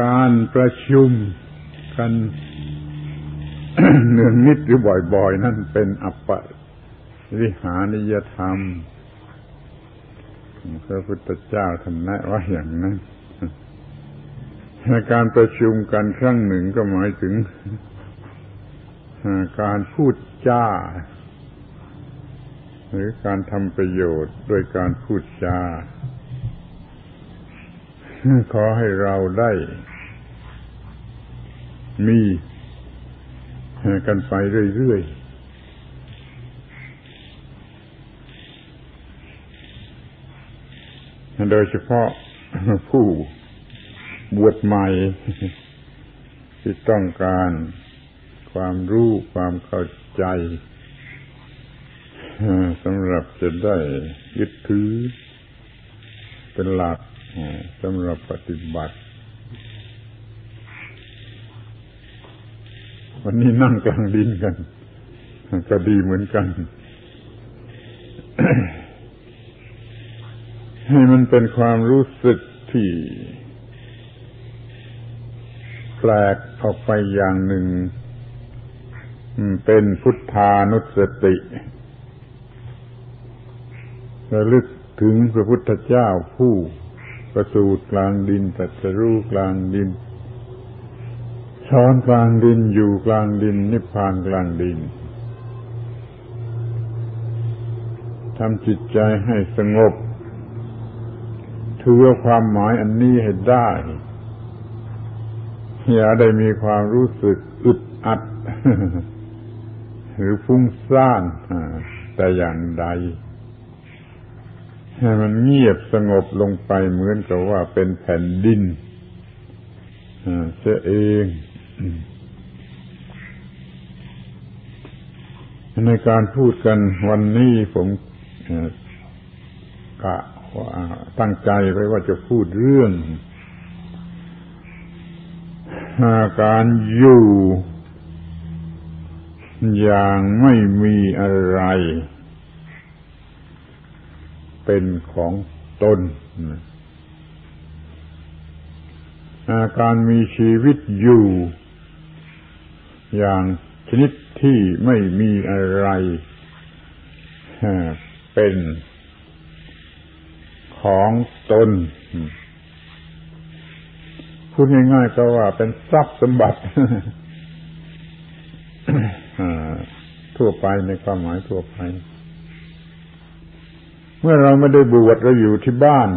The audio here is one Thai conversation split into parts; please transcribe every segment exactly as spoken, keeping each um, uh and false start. การประชุมกัน เนืองนิดหรือบ่อยๆนั่นเป็นอัปปริหานิยธรรมพระพุทธเจ้าท่านแนะว่าอย่างนั้นการประชุมกันครั้งหนึ่งก็หมายถึงการพูดจาหรือการทำประโยชน์โดยการพูดจาขอให้เราได้มีกันไปเรื่อยๆโดยเฉพาะผู้บวชใหม่ที่ต้องการความรู้ความเข้าใจสำหรับจะได้ยึดถือเป็นหลักสำหรับปฏิบัติวันนี้นั่งกลางดินกันก็ดีเหมือนกัน ให้มันเป็นความรู้สึกที่แปลกออกไปอย่างหนึ่งเป็นพุทธานุสติระลึกถึงพระพุทธเจ้าผู้ประสูติกลางดินตรัสรู้กลางดินสอนกลางดินอยู่กลางดินนิพพานกลางดินทำจิตใจให้สงบถือความหมายอันนี้ให้ได้อย่าได้มีความรู้สึกอึดอัดหรือฟุ้งซ่านแต่อย่างใดให้มันเงียบสงบลงไปเหมือนกับว่าเป็นแผ่นดินเสียเองในการพูดกันวันนี้ผมกะตั้งใจไว้ว่าจะพูดเรื่องการอยู่อย่างไม่มีอะไรเป็นของตนการมีชีวิตอยู่อย่างชนิดที่ไม่มีอะไรเป็นของตนพูดง่ายๆก็ว่าเป็นทรัพย์สมบัติ ทั่วไปในความหมายทั่วไปเมื่อเราไม่ได้บวชเราอยู่ที่บ้าน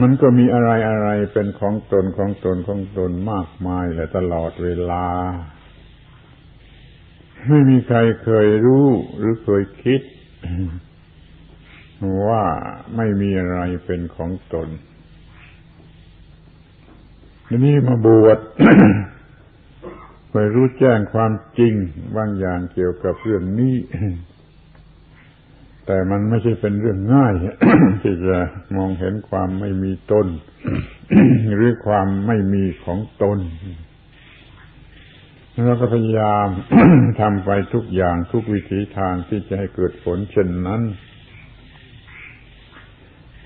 มันก็มีอะไรอะไรเป็นของตนของตนของตนมากมายและตลอดเวลาไม่มีใครเคยรู้หรือเคยคิด ว่าไม่มีอะไรเป็นของตนทีนี้มาบวช ไปรู้แจ้งความจริงบางอย่างเกี่ยวกับเรื่องนี้ แต่มันไม่ใช่เป็นเรื่องง่าย ที่จะมองเห็นความไม่มีตน หรือความไม่มีของตน แล้วก็พยายาม ทำไปทุกอย่างทุกวิถีทางที่จะให้เกิดผลเช่นนั้น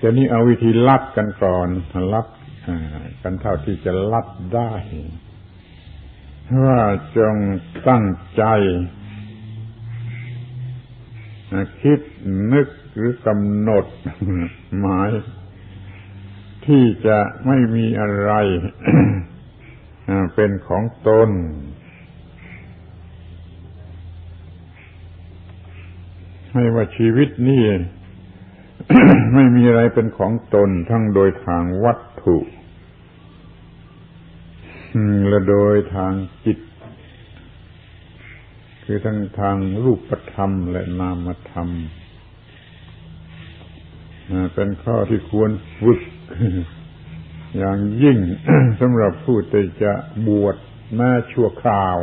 จะนี่เอาวิธีลัดกันก่อนลัดกันเท่าที่จะลัดได้ว่าจงตั้งใจคิดนึกหรือกำหนดหมายที่จะไม่มีอะไร เป็นของตนให้ว่าชีวิตนี้ ไม่มีอะไรเป็นของตนทั้งโดยทางวัตถุและโดยทางจิตคือทั้งทางรูปธรรมและนามธรรมเป็นข้อที่ควรฝึกอย่างยิ่ง สำหรับผู้ที่จะบวชแม้ชั่วคราว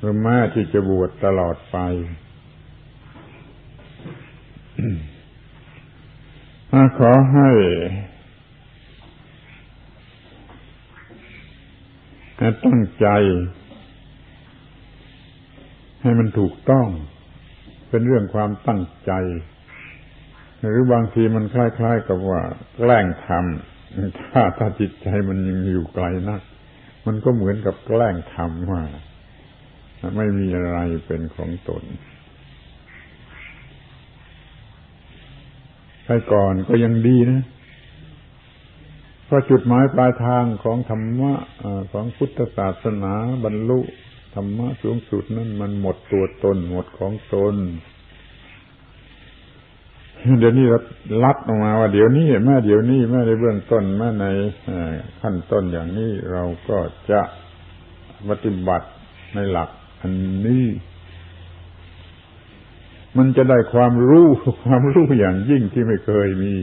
หรือแม้ที่จะบวชตลอดไป ขอให้ตั้งใจให้มันถูกต้องเป็นเรื่องความตั้งใจ หรือบางทีมันคล้ายๆกับว่าแกล้งทำถ้าถ้าจิตใจมันยังอยู่ไกลนักมันก็เหมือนกับแกล้งทำว่าไม่มีอะไรเป็นของตนใช่ก่อนก็ยังดีนะเพราะจุดหมายปลายทางของธรรมะของพุทธศาสนาบรรลุธรรมะสูงสุดนั้นมันหมดตัวตนหมดของตนเดี๋ยวนี้เราลัดออกมาว่าเดี๋ยวนี้แม้เดี๋ยวนี้แม้ในเบื้องต้นแม้ในขั้นต้นอย่างนี้เราก็จะปฏิบัติในหลักอันนี้มันจะได้ความรู้ความรู้อย่างยิ่งที่ไม่เคยมี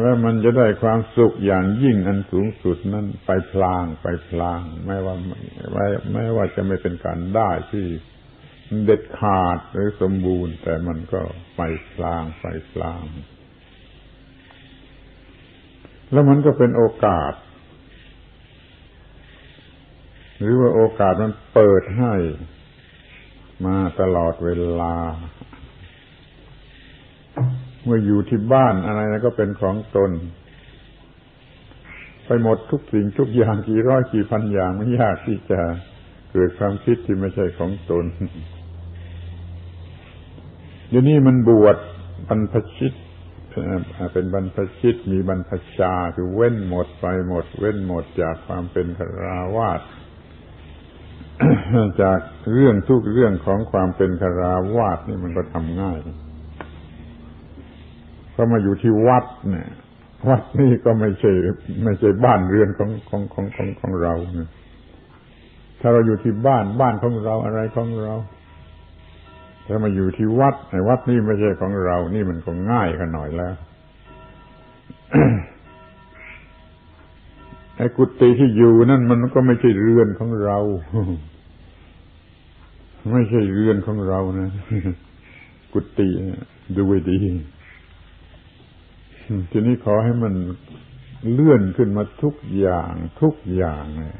และมันจะได้ความสุขอย่างยิ่งอันสูงสุดนั้นไปพลางไปพลางไม่ว่าไม่ไม่ว่าจะไม่เป็นการได้ที่เด็ดขาดหรือสมบูรณ์แต่มันก็ไปพลางไปพลางแล้วมันก็เป็นโอกาสหรือว่าโอกาสมันเปิดให้มาตลอดเวลาเมื่ออยู่ที่บ้านอะไรนะก็เป็นของตนไปหมดทุกสิ่งทุกอย่างกี่ร้อยกี่พันอย่างไม่ยากที่จะเกิดความคิดที่ไม่ใช่ของตนเดี๋ยวนี้มันบวชบรรพชิตเป็นบรรพชิตมีบรรพชาคือเว้นหมดไปหมดเว้นหมดจากความเป็นฆราวาสจากเรื่องทุกเรื่องของความเป็นฆราวาสนี่มันก็ทำง่ายเพราะมาอยู่ที่วัดเนี่ยวัดนี่ก็ไม่ใช่ไม่ใช่บ้านเรือนของของของของของเรานะถ้าเราอยู่ที่บ้านบ้านของเราอะไรของเราถ้ามาอยู่ที่วัดไอ้วัดนี่ไม่ใช่ของเรานี่มันก็ง่ายกันหน่อยแล้ว ไอ้กุฏิที่อยู่นั่นมันก็ไม่ใช่เรือนของเรา ไม่ใช่เรือนของเรานะ กุฏิดูไว้ดี ทีนี้ขอให้มันเลื่อนขึ้นมาทุกอย่างทุกอย่างเลย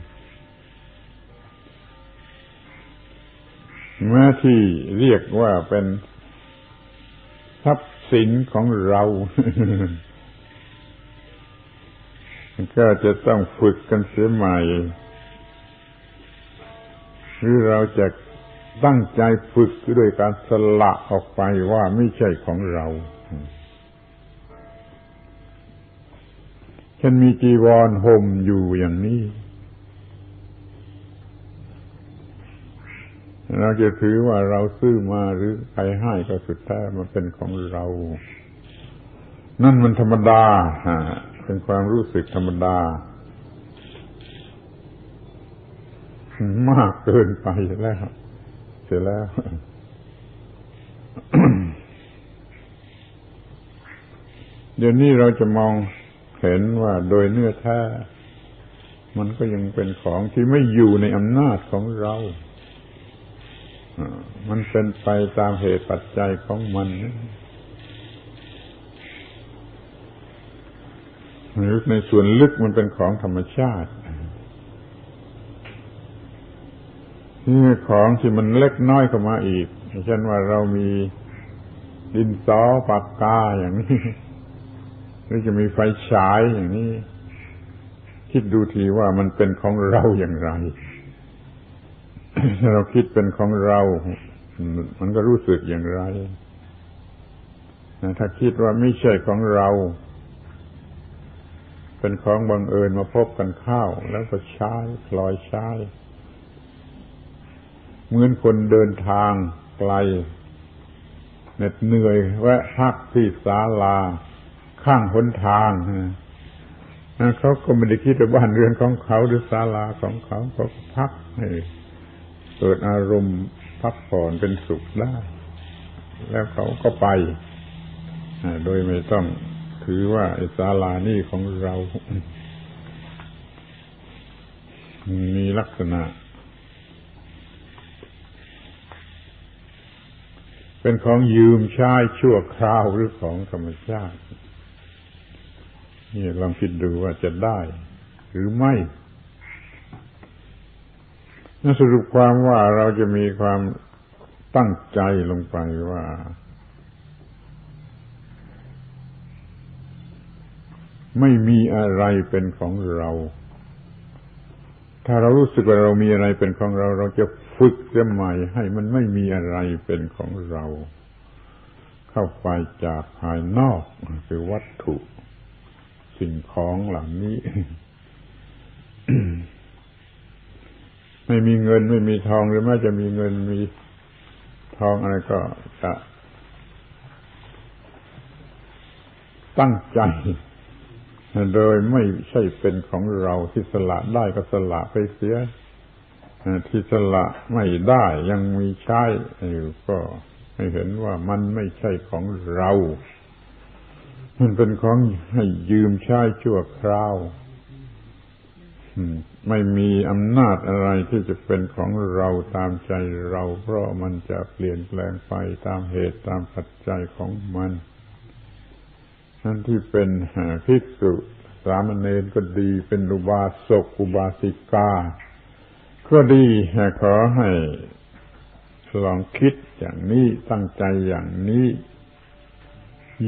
แม้ที่เรียกว่าเป็นทรัพย์สินของเรา ก็จะต้องฝึกกันเสียใหม่หรือเราจะตั้งใจฝึกด้วยการสละออกไปว่าไม่ใช่ของเราฉันมีจีวรห่มอยู่อย่างนี้เราจะถือว่าเราซื้อมาหรือใครให้ก็สุดแท้มันเป็นของเรานั่นมันธรรมดาเป็นความรู้สึกธรรมดามากเกินไปแล้วเสียแล้ว เดี๋ยวนี้เราจะมองเห็นว่าโดยเนื้อแท้มันก็ยังเป็นของที่ไม่อยู่ในอำนาจของเรามันเป็นไปตามเหตุปัจจัยของมันหรือในส่วนลึกมันเป็นของธรรมชาตินี่ของที่มันเล็กน้อยเข้ามาอีกเช่นว่าเรามีดินสอปากกาอย่างนี้หรือจะมีไฟฉายอย่างนี้คิดดูทีว่ามันเป็นของเราอย่างไรถ้าเราคิดเป็นของเรามันก็รู้สึกอย่างไรถ้าคิดว่าไม่ใช่ของเราเป็นของบังเอิญมาพบกันเข้าแล้วก็ใช้พลอยใช้เหมือนคนเดินทางไกลเหน็ดเหนื่อยแวะพักที่ศาลาข้างหนทางเขาก็ไม่ได้คิดว่าบ้านเรือนของเขาหรือศาลาของเขาเขาก็พักให้เกิดอารมณ์พักผ่อนเป็นสุขได้แล้วเขาก็ไปโดยไม่ต้องถือว่าไอ้ศาลานี่ของเรามีลักษณะเป็นของยืมใช้ชั่วคราวหรือของธรรมชาตินี่ลองคิดดูว่าจะได้หรือไม่นั่นสรุปความว่าเราจะมีความตั้งใจลงไปว่า ไม่มีอะไรเป็นของเราถ้าเรารู้สึกว่าเรามีอะไรเป็นของเราเราจะฝึกเสียใหม่ให้มันไม่มีอะไรเป็นของเราเข้าไปจากภายนอกคือวัตถุสิ่งของเหล่านี้ ไม่มีเงินไม่มีทองหรือแม้จะมีเงินมีทองอะไรก็จะตั้งใจโดยไม่ใช่เป็นของเราที่สละได้ก็สละไปเสียที่สละไม่ได้ยังมีใช้อยู่ก็ให้เห็นว่ามันไม่ใช่ของเรามันเป็นของให้ยืมใช้ชั่วคราวไม่มีอำนาจอะไรที่จะเป็นของเราตามใจเราเพราะมันจะเปลี่ยนแปลงไปตามเหตุตามปัจจัยของมันนั่นที่เป็นภิกษุสามเณรก็ดีเป็นอุบาสกอุบาสิกาก็ดีขอให้ลองคิดอย่างนี้ตั้งใจอย่างนี้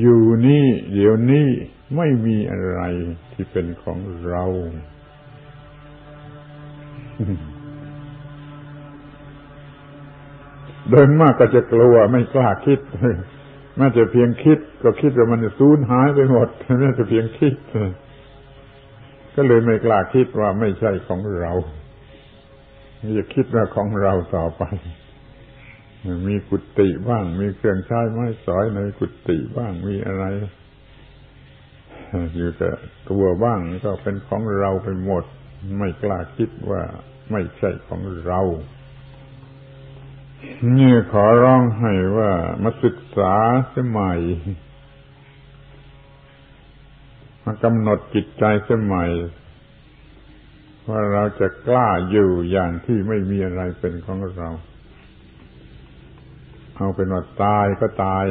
อยู่นี่เดี๋ยวนี้ไม่มีอะไรที่เป็นของเราโดยมากก็จะกลัวไม่กล้าคิดแม้แต่เพียงคิดก็คิดว่ามันสูญหายไปหมดแม้แต่เพียงคิดก็เลยไม่กล้าคิดว่าไม่ใช่ของเราอย่าคิดว่าของเราต่อไปมีกุฏิบ้างมีเครื่องใช้ไม้สอยในกุฏิบ้างมีอะไรอยู่กับตัวบ้างก็เป็นของเราไปหมดไม่กล้าคิดว่าไม่ใช่ของเรานี่ขอร้องให้ว่ามาศึกษาเสียใหม่มากำหนดจิตใจเสียใหม่ว่าเราจะกล้าอยู่อย่างที่ไม่มีอะไรเป็นของเราเอาเป็นว่าตายก็ตาย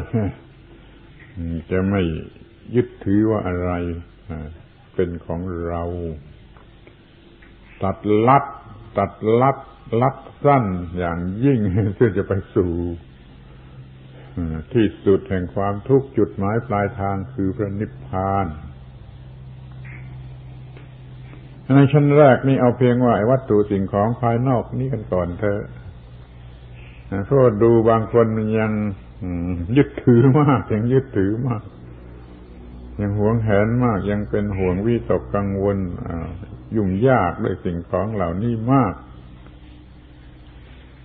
จะไม่ยึดถือว่าอะไรเป็นของเราตัดลัดตัดลัดลัดสั้นอย่างยิ่งเพื่อจะไปสู่ที่สุดแห่งความทุกข์จุดหมายปลายทางคือพระนิพพานในชั้นแรกนี่เอาเพียงว่าวัตถุสิ่งของภายนอกนี้กันก่อนเถอะเพราะดูบางคนมันยังยึดถือมากยังยึดถือมากยังหวงแหนมากยังเป็นห่วงวิตกกังวลยุ่งยากด้วยสิ่งของเหล่านี้มาก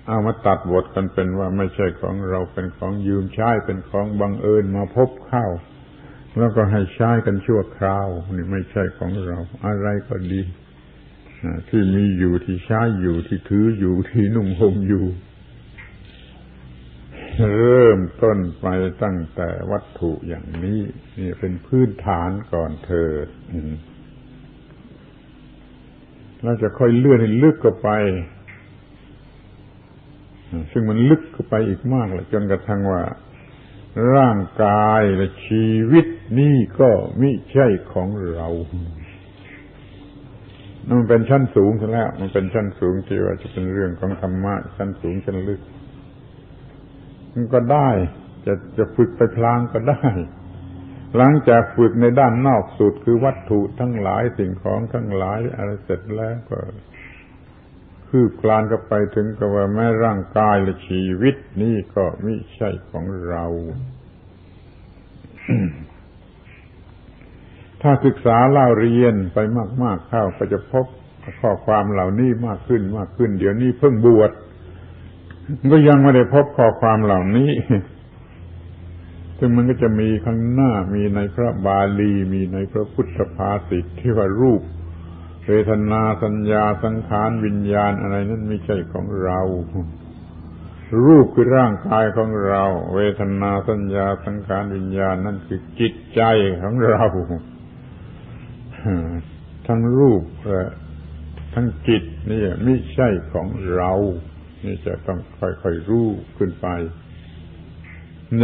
เอามาตัดบทกันเป็นว่าไม่ใช่ของเราเป็นของยืมใช้เป็นของบังเอิญมาพบเข้าแล้วก็ให้ใช้กันชั่วคราวนี่ไม่ใช่ของเราอะไรก็ดีที่มีอยู่ที่ใช้อยู่ที่ถืออยู่ที่นุ่งห่มอยู่เริ่มต้นไปตั้งแต่วัตถุอย่างนี้นี่เป็นพื้นฐานก่อนเธอแล้วจะค่อยเลื่อนให้ลึกเข้าไปซึ่งมันลึกเข้าไปอีกมากเลยจนกระทั่งว่าร่างกายและชีวิตนี่ก็ไม่ใช่ของเรามันเป็นชั้นสูงซะแล้วมันเป็นชั้นสูงที่ว่าจะเป็นเรื่องของธรรมะชั้นสูงชั้นลึกมันก็ได้จะจะฝึกไปพลางก็ได้หลังจากฝึกในด้านนอกสุดคือวัตถุทั้งหลายสิ่งของทั้งหลายอะไรเสร็จแล้วก็คืบคลานก็ไปถึงกับว่าแม้ร่างกายและชีวิตนี่ก็ไม่ใช่ของเรา ถ้าศึกษาเล่าเรียนไปมากๆเข้าก็จะพบข้อความเหล่านี้มากขึ้นมากขึ้นเดี๋ยวนี้เพิ่งบวชก็ยังไม่ได้พบข้อความเหล่านี้ซึ่งมันก็จะมีข้างหน้ามีในพระบาลีมีในพระพุทธภาษิตที่ว่ารูปเวทนาสัญญาสังขารวิญญาณอะไรนั้นไม่ใช่ของเรารูปคือร่างกายของเราเวทนาสัญญาสังขารวิญญาณนั่นคือจิตใจของเราทั้งรูปทั้งจิตนี่ไม่ใช่ของเรานี่จะต้องค่อยๆรู้ขึ้นไป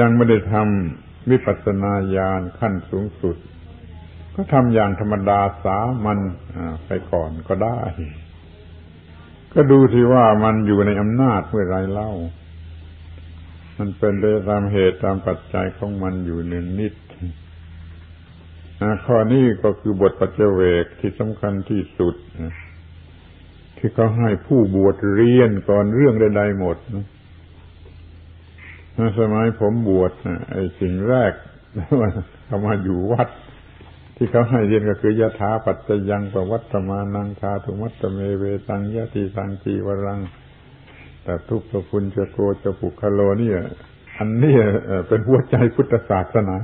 ยังไม่ได้ทำวิปัสสนาญาณขั้นสูงสุดก็ทำอย่างธรรมดาสามัญไปก่อนก็ได้ก็ดูที่ว่ามันอยู่ในอำนาจเมื่อไรเล่ามันเป็นไปตามเหตุตามปัจจัยของมันอยู่หนึ่งนิด ข้อนี้ก็คือบทปัจเจเวกที่สำคัญที่สุดที่เขาให้ผู้บวชเรียนก่อนเรื่องใดๆหมดสมัยผมบวชไอ้สิ่งแรกเขามาอยู่วัดที่เขาให้เรียนก็คือยถาปัจจยังปวัตตมานังคาทุมัตตเมเวตังยะติสังจีวรังแต่ทุกขปุญจโกจะปุคโลนี่อันนี้เป็นหัวใจพุทธศาสนา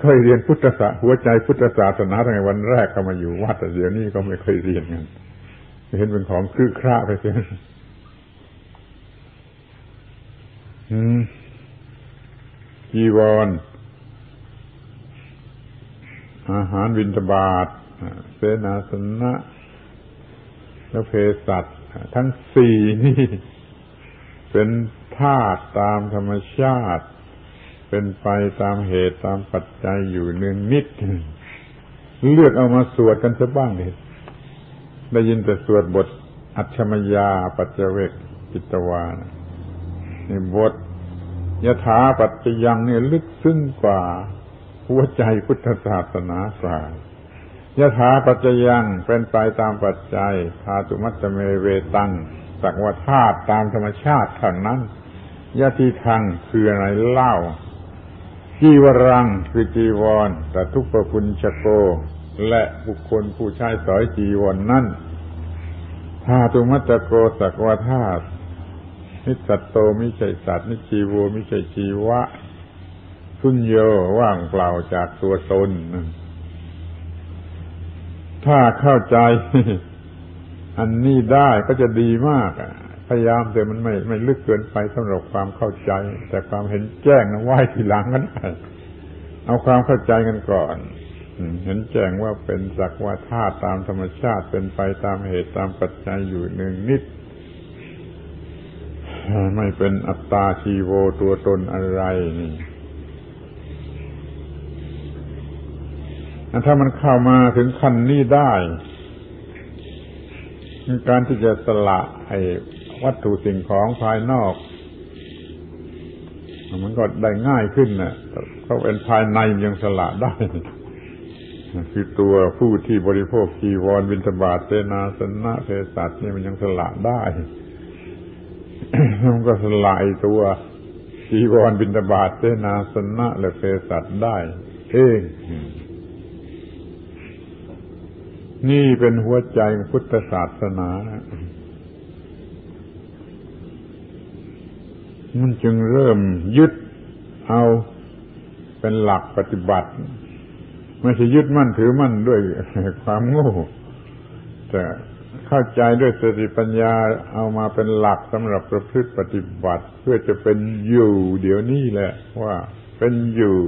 เคยเรียนพุทธศาสนาหัวใจพุทธศาสนาตั้งแต่วันแรกเขามาอยู่วัดแต่เดี๋ยวนี้ก็ไม่เคยเรียนกันเห็นเป็นของคลื่นคร่าไปเสียจีวร อาหารบิณฑบาตเสนาสนะและเภสัชทั้งสี่นี่เป็นธาตุตามธรรมชาติเป็นไปตามเหตุตามปัจจัยอยู่เนืองนิดเลือกเอามาสวดกันสักบ้างเลยได้ยินแต่สวดบทอัจฉมยาปัจเจเวกจิตวานะนี่บทยถาปัจจยังนี่ลึกซึ้งกว่าหัวใจพุทธศาสนากว่ายถาปัจจยังเป็นไปตามปัจจัยธาตุมัตตเมเวตังสักว่าธาตุตามธรรมชาติเท่านั้นยะติทังคืออะไรเล่าจีวรังคือจีวรแต่ทุกขปุญจโกและบุคคลผู้ใช้สอยจีวร น, นั้นธาตุมัตตโกสักวาธาตุนิสัตโตมิใช่สัตว์นิจีโวมิใช่ชีวะสุญโยว่างเปล่าจากตัวตนถ้าเข้าใจอันนี้ได้ก็จะดีมากพยายามแต่มันไม่ไม่ลึกเกินไปสำหรับความเข้าใจแต่ความเห็นแจ้งนะว่ายทีหลังกันเอาความเข้าใจกันก่อนเห็นแจ้งว่าเป็นสักว่าธาตุตามธรรมชาติเป็นไปตามเหตุตามปัจจัยอยู่หนึ่งนิดไม่เป็นอัตตาชีโวตัวตนอะไรนี่ถ้ามันเข้ามาถึงขั้นนี้ได้การที่จะสละไอ้วัตถุสิ่งของภายนอกมันก็ได้ง่ายขึ้นนะเพราะเป็นภายในยังสละได้คือตัวผู้ที่บริโภคจีวรบิณฑบาตเสนาสนะเภสัชนี่มันยังสละได้ มันก็สละตัวจีวรบิณฑบาตเสนาสนะและเภสัชได้เอง นี่เป็นหัวใจของพุทธศาสนานะมันจึงเริ่มยึดเอาเป็นหลักปฏิบัติไม่ใช่ยึดมั่นถือมั่นด้วยความโง่แต่เข้าใจด้วยสติปัญญาเอามาเป็นหลักสำหรับประพฤติปฏิบัติเพื่อจะเป็นอยู่เดี๋ยวนี้แหละว่าเป็นอยู่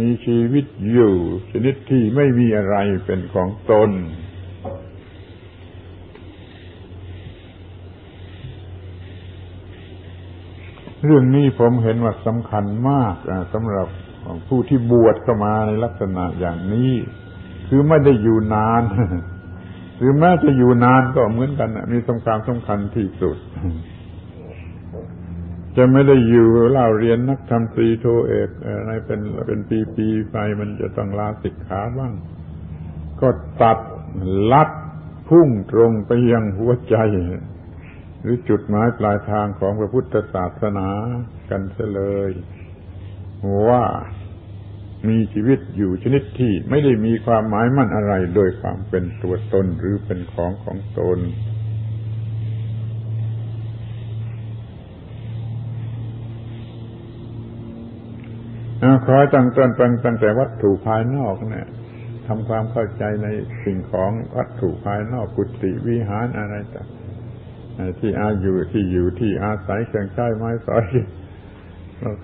มีชีวิตอยู่ชนิดที่ไม่มีอะไรเป็นของตนเรื่องนี้ผมเห็นว่าสำคัญมากสำหรับผู้ที่บวชเข้ามาในลักษณะอย่างนี้คือไม่ได้อยู่นานหรือแม้จะอยู่นานก็เหมือนกันมีสำคัญสำคัญที่สุดจะไม่ได้อยู่เล่าเรียนนักธรรมตรีโทเอกอะไรเป็นเป็นปีๆไปมันจะต้องลาสิกขาบ้างก็ตัดลัดพุ่งตรงไปยังหัวใจหรือจุดหมายปลายทางของพระพุทธศาสนากันเสียเลยว่ามีชีวิตอยู่ชนิดที่ไม่ได้มีความหมายมั่นอะไรโดยความเป็นตัวตนหรือเป็นของของตนคอยตั้งต้นตั้งแต่วัตถุภายนอกเนี่ยทำความเข้าใจในสิ่งของวัตถุภายนอกกุฏิวิหารอะไรต่างที่อาอยู่ที่อยู่ที่อาศัยเครื่องใช้ไม้สอย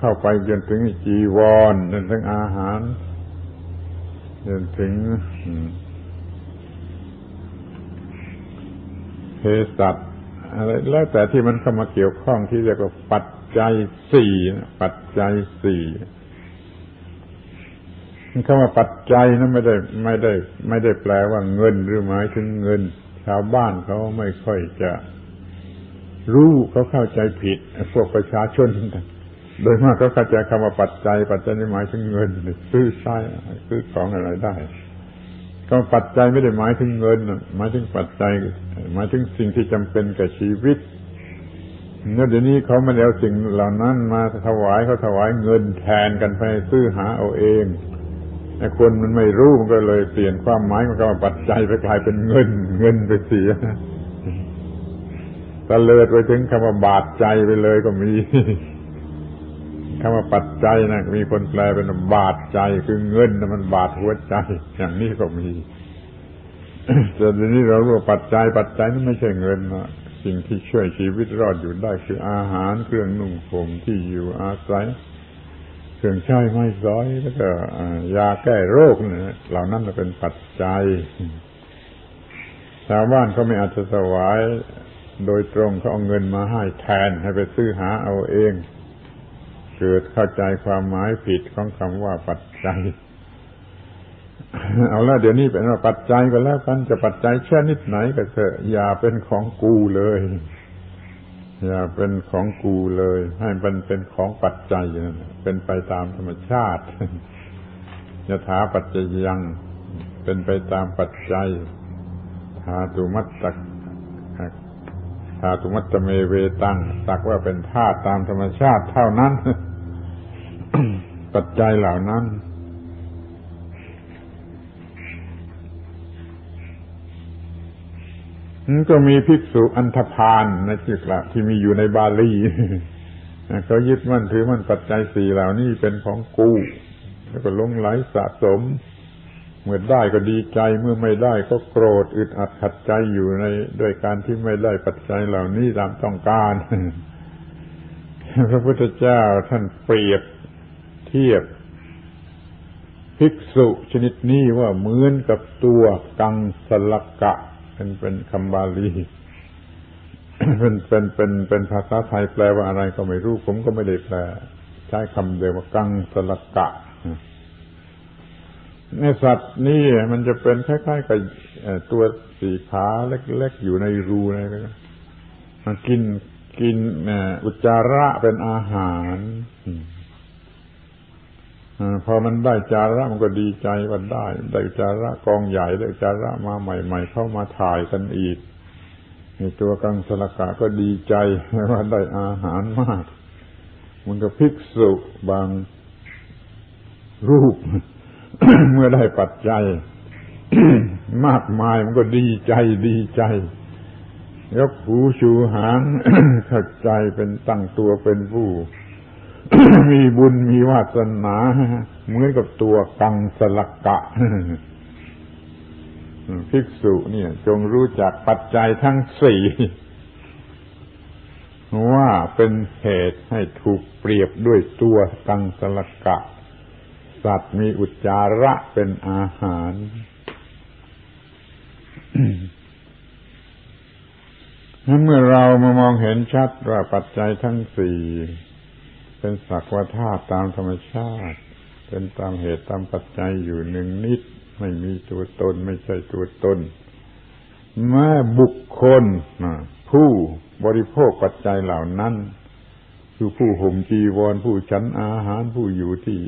เข้าไปจนถึงจีวรจนถึงอาหารจนถึงเภสัชอะไรแล้วแต่ที่มันเข้ามาเกี่ยวข้องที่เรียกว่าปัจจัยสี่ปัจจัยสี่คำว่าปัจจัยนั้นไม่ได้ไม่ได้ไม่ได้แปลว่าเงินหรือหมายถึงเงินชาวบ้านเขาไม่ค่อยจะรู้เขาเข้าใจผิดพวกประชาชน โดยมากก็เข้าใจคำว่าปัจจัยปัจจัยนี่หมายถึงเงินซื้อใช้ซื้อของอะไรได้ก็ปัจจัยไม่ได้หมายถึงเงินหมายถึงปัจจัยหมายถึงสิ่งที่จำเป็นกับชีวิตแล้วเดี๋ยวนี้เขาไม่เอาสิ่งเหล่านั้นมาถวายเขาถวายเงินแทนกันไปซื้อหาเอาเองไอ้คนมันไม่รู้มันก็เลยเปลี่ยนความหมายมันก็มาปัจจัยไปกลายเป็นเงินเงินไปเสียตะเลิดไปถึงคำว่าบาดใจไปเลยก็มีคำว่าปัจจัยนะมีคนแปลเป็นบาดใจคือเงินนะมันบาดหัวใจอย่างนี้ก็มีแต่ทีนี้เรารู้ว่าปัจจัยปัจจัยนั้นไม่ใช่เงินนะสิ่งที่ช่วยชีวิตรอดอยู่ได้คืออาหารเครื่องนุ่งห่มที่อยู่อาศัยเครื่องใช้ไม้สอยแล้วก็ยาแก้โรคนะเหล่านั้นเป็นปัจจัยชาวบ้านเขาไม่อาจจะถวายโดยตรงเขาเอาเงินมาให้แทนให้ไปซื้อหาเอาเองเกิดเข้าใจความหมายผิดของคำว่าปัจจัยเอาละเดี๋ยวนี้เป็นว่าปัจจัยก็แล้วกันจะปัจจัยชนิดไหนก็เถอะอย่าเป็นของกูเลยอย่าเป็นของกูเลยให้มันเป็นของปัจจัยนะเป็นไปตามธรรมชาติยถาปัจจยังเป็นไปตามปัจจัยธาตุมัตตะธาตุมัตตะเมเวตังสักว่าเป็นธาตุตามธรรมชาติเท่านั้น ปัจจัยเหล่านั้นก็มีภิกษุอันธพาลนะจิกละที่มีอยู่ในบาลีเขายึดมั่นถือมั่นปัจจัยสี่เหล่านี้เป็นของกูแล้วก็หลงไหลสะสมเมื่อได้ก็ดีใจเมื่อไม่ได้ก็โกรธอึดอัดขัดใจอยู่ในด้วยการที่ไม่ได้ปัจจัยเหล่านี้ตามต้องการพระพุทธเจ้าท่านเปรียบเทียบภิกษุชนิดนี้ว่าเหมือนกับตัวกังสลักกะเป็นเป็นคำบาลีเป็นเป็นเป็นเป็นภาษาไทยแปลว่าอะไรก็ไม่รู้ผมก็ไม่ได้แปลใช้คำเดียวว่ากังสลักกะในสัตว์นี่มันจะเป็นคล้ายๆกับตัวสีขาเล็กๆอยู่ในรูอะไรนะมันกินกินอุจจาระเป็นอาหารพอมันได้จาระมันก็ดีใจว่าได้ได้จาระกองใหญ่ได้จาระมาใหม่ๆเข้ามาถ่ายกันอีกในตัวกังสลักกะก็ดีใจว่าได้อาหารมากมันก็ภิกษุบางรูป เมื่อได้ปัจจัย มากมายมันก็ดีใจดีใจยกหูชูหาง เข้าใจเป็นตั้งตัวเป็นผู้ มีบุญมีวาสนาเหมือนกับตัวกังสลักกะ ภิกษุเนี่ยจงรู้จักปัจจัยทั้งสี่ว่าเป็นเหตุให้ถูกเปรียบด้วยตัวกังสลักกะสัตว์มีอุจจาระเป็นอาหาร นั้นเมื่อเรามามองเห็นชัดว่าปัจจัยทั้งสี่เป็นสักว่าธาตุตามธรรมชาติเป็นตามเหตุตามปัจจัยอยู่หนึ่งนิดไม่มีตัวตนไม่ใช่ตัวตนแม้บุคคลผู้บริโภคปัจจัยเหล่านั้นคือผู้ห่มจีวรผู้ฉันอาหารผู้อยู่ที่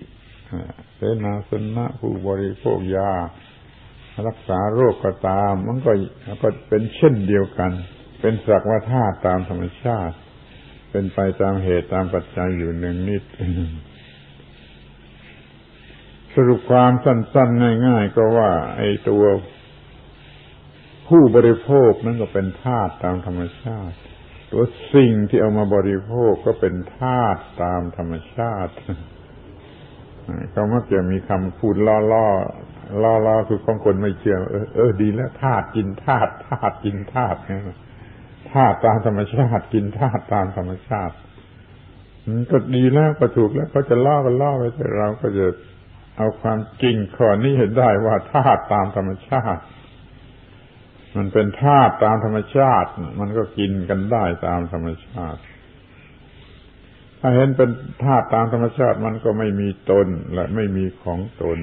เสนาสนะผู้บริโภคยารักษาโรคก็ตามมันก็ก็เป็นเช่นเดียวกันเป็นสักว่าธาตุตามธรรมชาติเป็นไปตามเหตุตามปัจจัยอยู่หนึ่งนิด สรุปความสั้นๆง่ายๆก็ว่าไอ้ตัวผู้บริโภคนั่นก็เป็นธาตุตามธรรมชาติตัวสิ่งที่เอามาบริโภคก็เป็นธาตุตามธรรมชาติเขามักจะมีคำพูดล่อๆล่อๆคือของคนไม่เชื่อเออเออดีแล้วธาตุกินธาตุธาตุกินธาตุเนี่ยธาตุตามธรรมชาติกินธาตุตามธรรมชาติก็ดีแล้วก็ถูกแล้วเขาจะล่อก็ล่อไปแต่เราก็จะเอาความจริงข้อนี้เห็นได้ว่าธาตุตามธรรมชาติมันเป็นธาตุตามธรรมชาติมันก็กินกันได้ตามธรรมชาติถ้าเห็นเป็นธาตุตามธรรมชาติมันก็ไม่มีตนและไม่มีของตน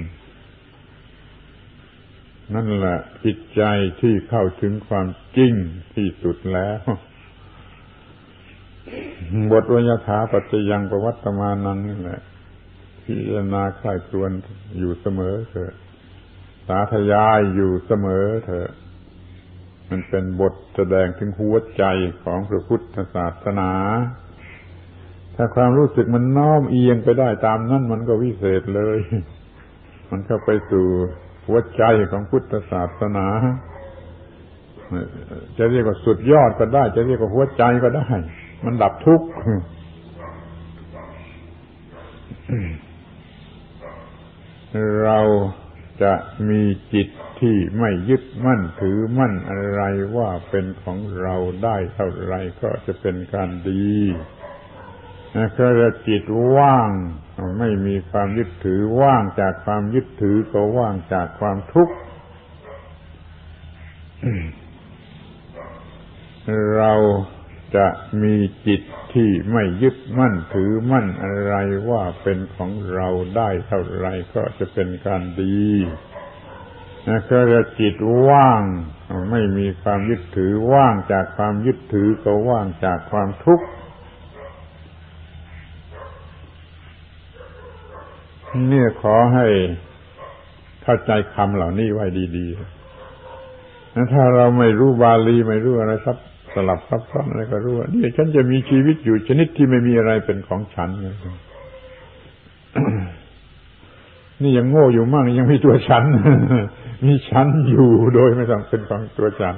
นั่นแหละจิตใจที่เข้าถึงความจริงที่สุดแล้ว บทวยถาปัจจยังประวัตมานังนี่แหละพิจารณาใคร่ครวญอยู่เสมอเถอะสาธยายอยู่เสมอเถอะมันเป็นบทแสดงถึงหัวใจของพระพุทธศาสนาถ้าความรู้สึกมันน้อมเอียงไปได้ตามนั้นมันก็วิเศษเลยมันเข้าไปสู่หัวใจของพุทธศาสนาจะเรียกว่าสุดยอดก็ได้จะเรียกว่าหัวใจก็ได้มันดับทุกข์เราจะมีจิตที่ไม่ยึดมั่นถือมั่นอะไรว่าเป็นของเราได้เท่าไรก็จะเป็นการดีถ้าจิตว่างไม่มีความยึดถือว่างจากความยึดถือก็ว่างจากความทุกข์เราจะมีจิตที่ไม่ยึดมั่นถือมั่นอะไรว่าเป็นของเราได้เท่าไรก็จะเป็นการดีถ้าจิตว่างไม่มีความยึดถือว่างจากความยึดถือก็ว่างจากความทุกข์เนี่ยขอให้เข้าใจคำเหล่านี้ไว้ดีๆนะถ้าเราไม่รู้บาลีไม่รู้อะไรซับสลับซับซ้อนอะไรก็รู้ว่านี่ฉันจะมีชีวิตอยู่ชนิดที่ไม่มีอะไรเป็นของฉัน นี่ยังโง่อยู่มากยังมีตัวฉัน มีฉันอยู่โดยไม่ต้องเป็นของตัวฉัน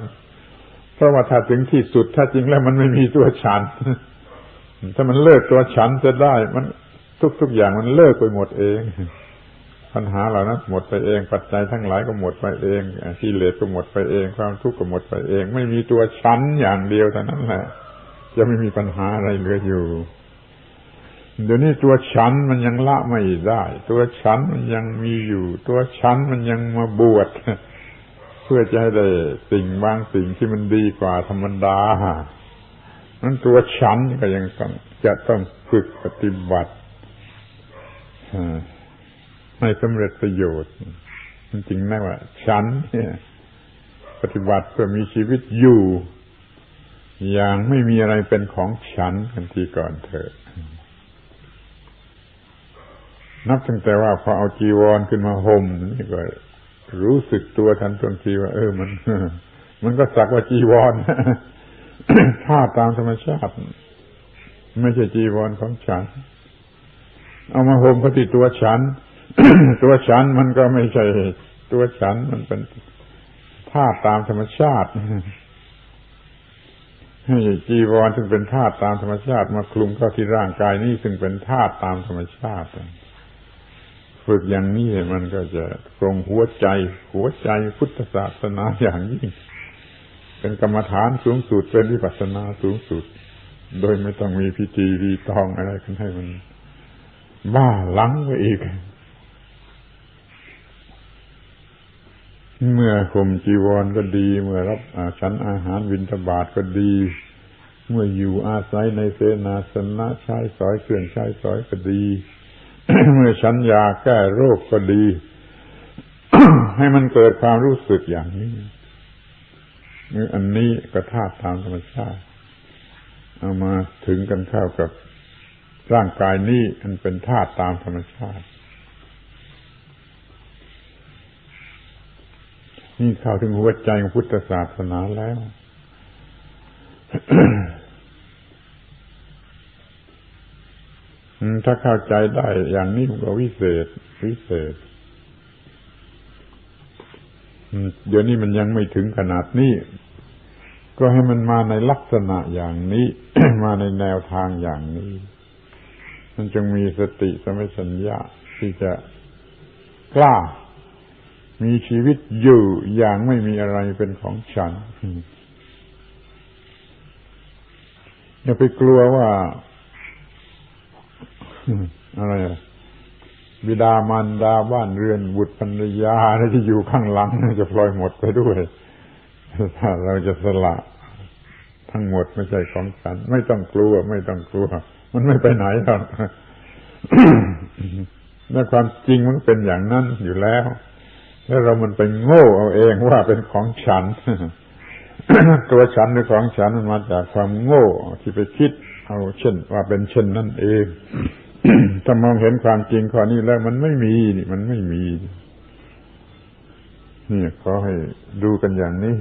เพราะว่าถ้าถึงที่สุดถ้าจริงแล้วมันไม่มีตัวฉัน ถ้ามันเลิกตัวฉันจะได้มันทุกๆอย่างมันเลิกไปหมดเองปัญหาเหล่านั้นหมดไปเองปัจจัยทั้งหลายก็หมดไปเองกิเลสก็หมดไปเองความทุกข์ก็หมดไปเองไม่มีตัวฉันอย่างเดียวเท่านั้นแหละจะไม่มีปัญหาอะไรเหลืออยู่เดี๋ยวนี้ตัวฉันมันยังละไม่ได้ตัวฉันมันยังมีอยู่ตัวฉันมันยังมาบวชเพื่อจะให้ได้สิ่งบางสิ่งที่มันดีกว่าธรรมดานั้นตัวฉันก็ยังต้องจะต้องฝึกปฏิบัติให้สำเร็จประโยชน์จริงๆนะว่าฉันเนี่ยปฏิบัติเพื่อมีชีวิตอยู่อย่างไม่มีอะไรเป็นของฉันกันทีก่อนเถอะนับตั้งแต่ว่าพอเอาจีวรขึ้นมาห่มนี่ก็รู้สึกตัวทันท่วงทีว่าเออมันมันก็สักว่าจีวรถ้าตามธรรมชาติไม่ใช่จีวรของฉันเอามาห่มก็ติดตัวฉัน ตัวฉันมันก็ไม่ใช่ตัวฉันมันเป็นธาตุตามธรรมชาติให้จีวรซึ่งเป็นธาตุตามธรรมชาติมาคลุมเข้าที่ร่างกายนี้ซึ่งเป็นธาตุตามธรรมชาติฝึกอย่างนี้มันก็จะทรงหัวใจหัวใจพุทธศาสนาอย่างยิ่งเป็นกรรมฐานสูงสุดเป็นวิปัสสนาสูงสุดโดยไม่ต้องมีพิธีรีตองอะไรกันให้มันบ้าหลังไปอีกเมื่อห่มจีวรก็ดีเมื่อรับฉันอาหารบิณฑบาตก็ดีเมื่ออยู่อาศัยในเสนาสนะใช้สอยเครื่องใช้สอยก็ดี เมื่อฉันยาแก้โรคก็ดี ให้มันเกิดความรู้สึกอย่างนี้อันนี้ก็ธาตุตามธรรมชาติเอามาถึงกันเข้ากับร่างกายนี้มันเป็นธาตุตามธรรมชาตินี่เข้าถึงหัวใจของพุทธศาสนาแล้ว ถ้าเข้าใจได้อย่างนี้มันก็วิเศษวิเศษเดี๋ยวนี้มันยังไม่ถึงขนาดนี้ก็ให้มันมาในลักษณะอย่างนี้ มาในแนวทางอย่างนี้มันจึงมีสติสัมปชัญญะที่จะกล้ามีชีวิตอยู่อย่างไม่มีอะไรเป็นของฉันอย่าไปกลัวว่าอะไรบิดามารดาบ้านเรือนบุตรภรรยาที่อยู่ข้างหลังจะพลอยหมดไปด้วยถ้าเราจะสละทั้งหมดไม่ใช่ของฉันไม่ต้องกลัวไม่ต้องกลัวมันไม่ไปไหนหรอก นั่นความจริงมันเป็นอย่างนั้นอยู่แล้วแล้วเรามันไปโง่เอาเองว่าเป็นของฉัน ตัวฉันหรือของฉันมันมาจากความโง่ที่ไปคิด เอาเช่นว่าเป็นเช่นนั่นเอง ถ้ามองเห็นความจริงข้อนี้แล้วมันไม่มีนี่มันไม่มีนี่ขอให้ดูกันอย่างนี้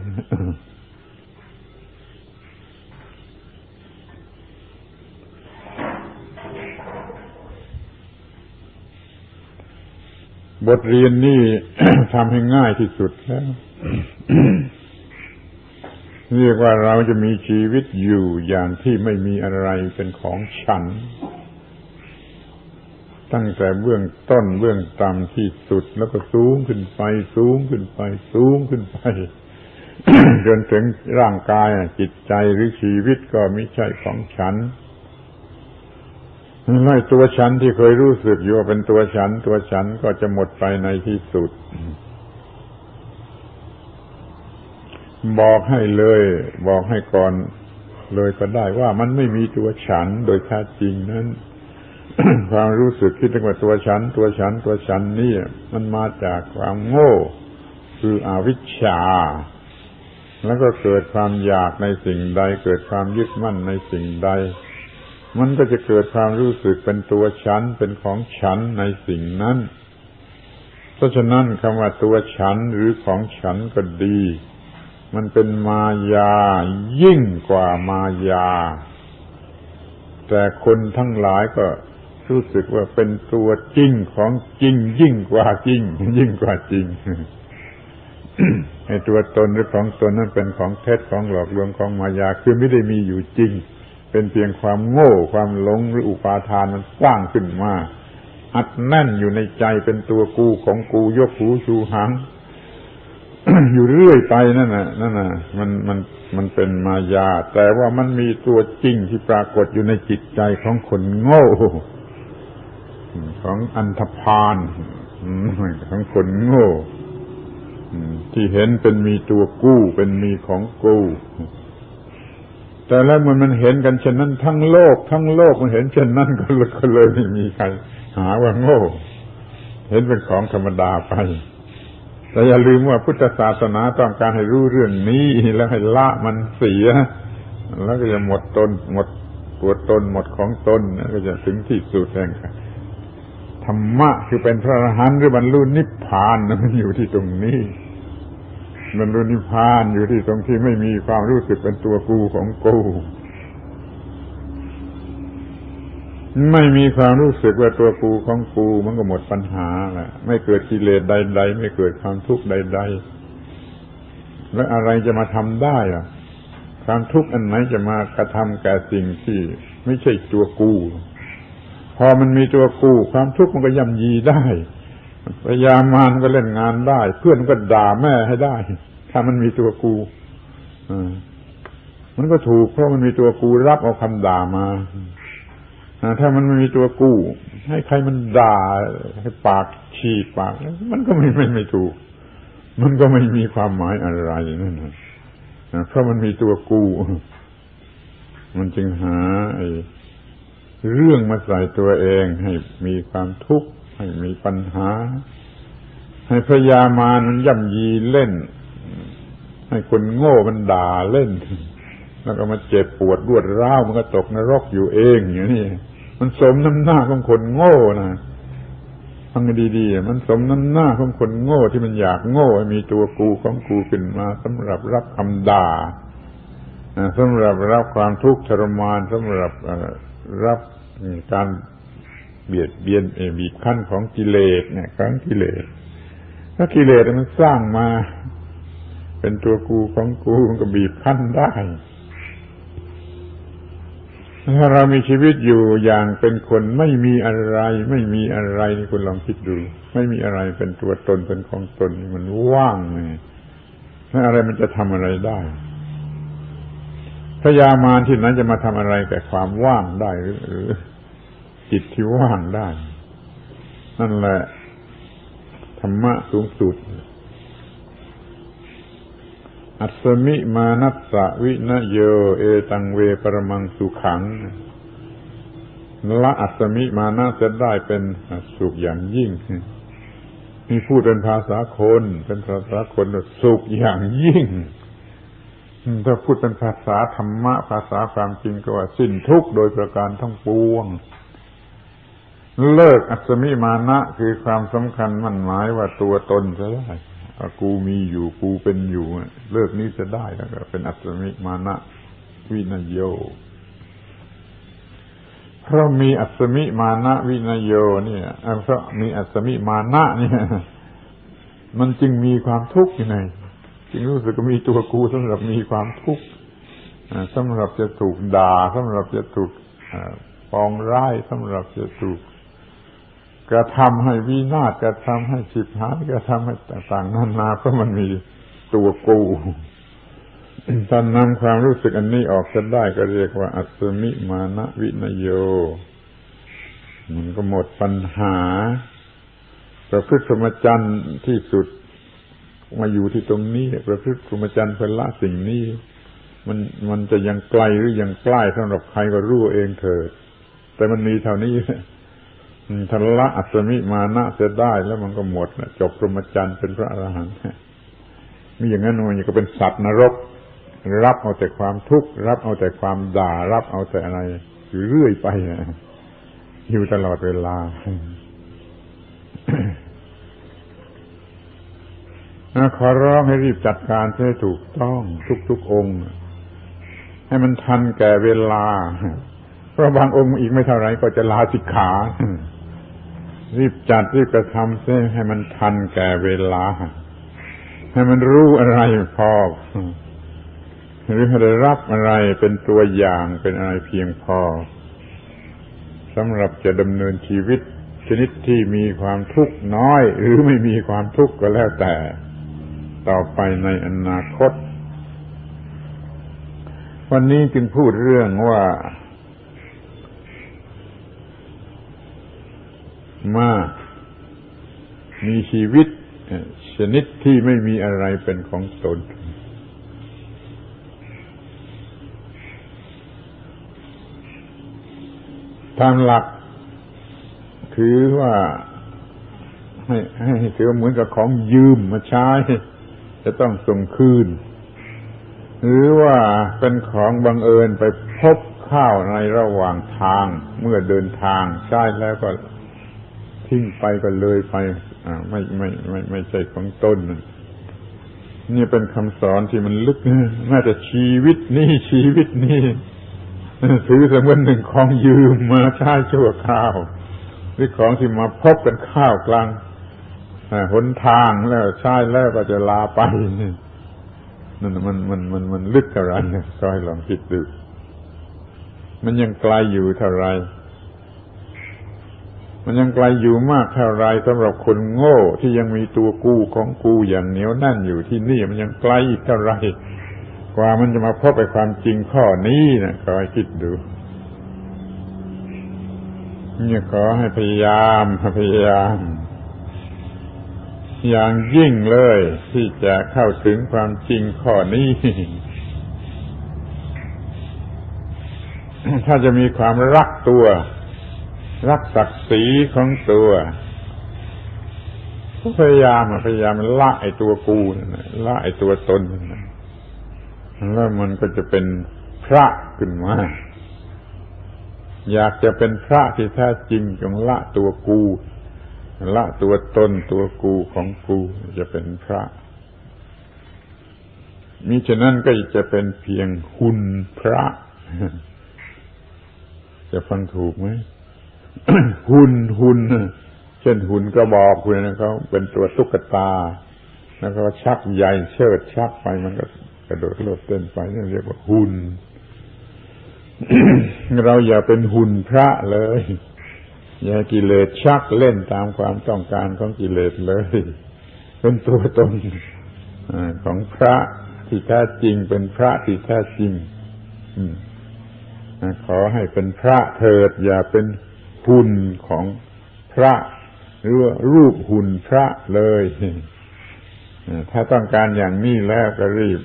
บทเรียนนี่ ทำให้ง่ายที่สุดแล้ว เรียกว่าเราจะมีชีวิตอยู่อย่างที่ไม่มีอะไรเป็นของฉันตั้งแต่เบื้องต้นเบื้องต่ำที่สุดแล้วก็สูงขึ้นไปสูงขึ้นไปสูงขึ้นไป จนถึงร่างกายจิตใจหรือชีวิตก็ไม่ใช่ของฉันไอ้ตัวฉันที่เคยรู้สึกอยู่ว่าเป็นตัวฉันตัวฉันก็จะหมดไปในที่สุด บอกให้เลยบอกให้ก่อนเลยก็ได้ว่ามันไม่มีตัวฉันโดยแท้จริงนั้น ความรู้สึกคิดถึงว่าตัวฉันตัวฉันตัวฉันนี่มันมาจากความโง่คืออวิชชาแล้วก็เกิดความอยากในสิ่งใดเกิดความยึดมั่นในสิ่งใดมันก็จะเกิดความรู้สึกเป็นตัวฉันเป็นของฉันในสิ่งนั้นเพราะฉะนั้นคำว่าตัวฉันหรือของฉันก็ดีมันเป็นมายายิ่งกว่ามายาแต่คนทั้งหลายก็รู้สึกว่าเป็นตัวจริงของจริงยิ่งกว่าจริงยิ่งกว่าจริง ไอ้ตัวตนหรือของตนนั้นเป็นของเท็จของหลอกลวงของมายาคือไม่ได้มีอยู่จริงเป็นเพียงความโง่ความหลงหรืออุปาทานมันสร้างขึ้นมาอัดแน่นอยู่ในใจเป็นตัวกูของกูยกหูชูหาง อยู่เรื่อยไปนั่นน่ะนั่นน่ะมันมันมันเป็นมายาแต่ว่ามันมีตัวจริงที่ปรากฏอยู่ในจิตใจของคนโง่ของอันธพาลของคนโง่ที่เห็นเป็นมีตัวกู้เป็นมีของกูแต่แล้วมันมันเห็นกันเช่นนั้นทั้งโลกทั้งโลกมันเห็นเช่นนั้นก็เลยก็เลยไม่มีใครหาว่าโง่เห็นเป็นของธรรมดาไปแต่อย่าลืมว่าพุทธศาสนาต้องการให้รู้เรื่องนี้แล้วให้ละมันเสียแล้วก็จะหมดตนหมดตัวตนหมดของตนแล้วก็จะถึงที่สุดแห่งธรรมะคือเป็นพระอรหันต์หรือบรรลุนิพพานมันอยู่ที่ตรงนี้มันรู้นิพพานอยู่ที่ตรงที่ไม่มีความรู้สึกเป็นตัวกูของกูไม่มีความรู้สึกว่าตัวกูของกูมันก็หมดปัญหาแหละไม่เกิดกิเลสใดๆไม่เกิดความทุกข์ใดๆแล้วอะไรจะมาทำได้ล่ะความทุกข์อันไหนจะมากระทำแก่สิ่งที่ไม่ใช่ตัวกูพอมันมีตัวกูความทุกข์มันก็ย่ำยีได้พยามารก็เล่นงานได้เพื่อนก็ด่าแม่ให้ได้ถ้ามันมีตัวกูมันก็ถูกเพราะมันมีตัวกูรับเอาคำด่ามาถ้ามันไม่มีตัวกูให้ใครมันด่าให้ปากฉีกปากมันก็ไม่ไม่ไม่ถูกมันก็ไม่มีความหมายอะไรนั่นนะเพราะมันมีตัวกูมันจึงหาไอ้เรื่องมาใส่ตัวเองให้มีความทุกข์ให้มีปัญหาให้พยามารมันย่ำยีเล่นให้คนโง่มันด่าเล่นแล้วก็มาเจ็บปวดรวดร้าวมันก็ตกนรกอยู่เองอย่างนี้มันสมน้ำหน้าของคนโง่นะฟังดีๆมันสมน้ำหน้าของคนโง่ที่มันอยากโง่มีตัวกูของกูขึ้นมาสำหรับรับคำด่าสำหรับรับความทุกข์ทรมานสำหรับรับการเบียดเบียนเอบีบคั้นของกิเลสเนี่ยของกิเลสถ้ากิเลสมันสร้างมาเป็นตัวกูของกูมันก็บีบคั้นได้ถ้าเรามีชีวิตอยู่อย่างเป็นคนไม่มีอะไรไม่มีอะไรนี่คุณลองคิดดูไม่มีอะไรเป็นตัวตนเป็นของตนมันว่างเลยแล้วอะไรมันจะทำอะไรได้พยามารที่นั้นจะมาทำอะไรกับความว่างได้หรือจิตที่ว่างได้นั่นแหละธรรมะสูงสุดอัสสมิมานัสสะวินโยเอตังเวปรมังสุขังละอัสสมิมานะจะได้เป็นสุขอย่างยิ่งนี่พูดเป็นภาษาคนเป็นภาษาคนสุขอย่างยิ่ง ถ้าพูดเป็นภาษาธรรมะภาษาความจริงก็ว่าสิ้นทุกข์โดยประการทั้งปวงเลิกอัศมิมานะคือความสำคัญมั่นหมายว่าตัวตนจะได้กูมีอยู่กูเป็นอยู่เลิกนี้จะได้แล้วก็เป็นอัศมิมานะวินโยเพราะมีอัศมิมานะวินโยเนี่ยเพราะมีอัศมิมานะเนี่ยมันจึงมีความทุกข์อยู่ในจึงรู้สึกมีตัวกูสำหรับมีความทุกข์สำหรับจะถูกด่าสำหรับจะถูกปองร้ายสำหรับจะถูกกระทำให้วินาศกระทำให้ฉิบหายกระทำให้ต่างๆนานาเพราะมันมีตัวกูตอนนำความรู้สึกอันนี้ออกจะได้ก็เรียกว่าอัศมิมานะวินโยมันก็หมดปัญหาประพฤติพรหมจรรย์ที่สุดมาอยู่ที่ตรงนี้ประพฤติพรหมจรรย์เพื่อละสิ่งนี้มันมันจะยังไกลหรือยังใกล้สำหรับใครก็รู้เองเถิดแต่มันมีเท่านี้ถ้าละอัศมิมานะจะได้แล้วมันก็หมดจบพรหมจรรย์เป็นพระอรหันต์มีอย่างนั้นมันก็เป็นสัตว์นรกรับเอาแต่ความทุกข์รับเอาแต่ความด่ารับเอาแต่อะไรเรื่อยไปอยู่ตลอดเวลา ขอร้องให้รีบจัดการให้ถูกต้องทุกๆองค์ให้มันทันแก่เวลาเพราะบางองค์อีกไม่เท่าไรก็จะลาสิกขารีบจัดรีบกระทำให้มันทันแก่เวลาให้มันรู้อะไรพอหรือให้ได้รับอะไรเป็นตัวอย่างเป็นอะไรเพียงพอสำหรับจะดำเนินชีวิตชนิดที่มีความทุกข์น้อยหรือไม่มีความทุกข์ก็แล้วแต่ต่อไปในอนาคตวันนี้จึงพูดเรื่องว่ามากมีชีวิตชนิดที่ไม่มีอะไรเป็นของตนตามหลักถือว่าให้ให้ถือเหมือนกับของยืมมาใช้จะต้องส่งคืนหรือว่าเป็นของบังเอิญไปพบเข้าในระหว่างทางเมื่อเดินทางใช้แล้วก็ทิ้งไปก็เลยไปไม่ไม่ไม่ไม่ใช่ของตนนี่เป็นคำสอนที่มันลึกแม้แต่ชีวิตนี่ชีวิตนี่ถือเสมือนหนึ่งของยืมมาใช้ชั่วคราวหรือของที่มาพบกันข้าวกลางหนทางแล้วใช้แล้วก็จะลาไปนี่นั่นมันมันมันมันลึกเท่าไรซอยลองคิดดูมันยังไกลอยู่เท่าไรมันยังไกลอยู่มากเท่าไรสำหรับคนโง่ที่ยังมีตัวกูของกูอย่างเหนียวแน่นอยู่ที่นี่มันยังไกลอีกเท่าไรกว่ามันจะมาพบไปความจริงข้อนี้นะขอให้คิดดูเนี่ยขอให้พยายามพยายามอย่างยิ่งเลยที่จะเข้าถึงความจริงข้อนี้ถ้าจะมีความรักตัวรักศักดิ์ศรีของตัวพยายามพยายามละไอ้ตัวกูละไอ้ตัวตนแล้วมันก็จะเป็นพระขึ้นมาอยากจะเป็นพระที่แท้จริงจงละตัวกูละตัวตนตัวกูของกูจะเป็นพระมิฉะนั้นก็จะเป็นเพียงหุ่นพระจะฟังถูกไหม หุ่นหุ่นเช่นหุ่นกระบอกคุณนะเขาเป็นตัวตุ๊กตาแล้วก็ชักใยเชิดชักไปมันก็กระโดดโลดเต้นไปนี่เรียกว่าหุ่น เราอย่าเป็นหุ่นพระเลยอย่ากิเลสชักเล่นตามความต้องการของกิเลสเลยเป็นตัวตนของพระที่แท้จริงเป็นพระที่แท้จริงขอให้เป็นพระเถิดอย่าเป็นหุ่นของพระหรือรูปหุ่นพระเลยถ้าต้องการอย่างนี้แล้วก็รีบ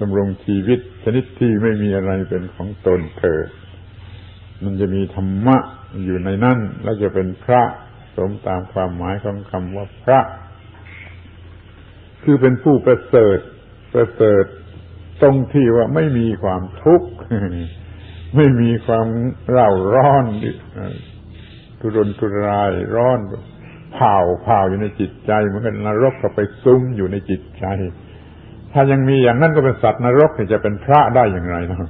ดำรงชีวิตชนิดที่ไม่มีอะไรเป็นของตนเถิดมันจะมีธรรมะอยู่ในนั้นและจะเป็นพระสมตามความหมายของคำว่าพระคือเป็นผู้ประเสริฐประเสริฐ ตรงที่ว่าไม่มีความทุกข์ไม่มีความเร่าร้อนทุรนทุรายร้อนเผาเผาอยู่ในจิตใจเหมือนกันนรกก็ไปซุ้มอยู่ในจิตใจถ้ายังมีอย่างนั้นก็เป็นสัตว์นรกจะเป็นพระได้อย่างไรนะ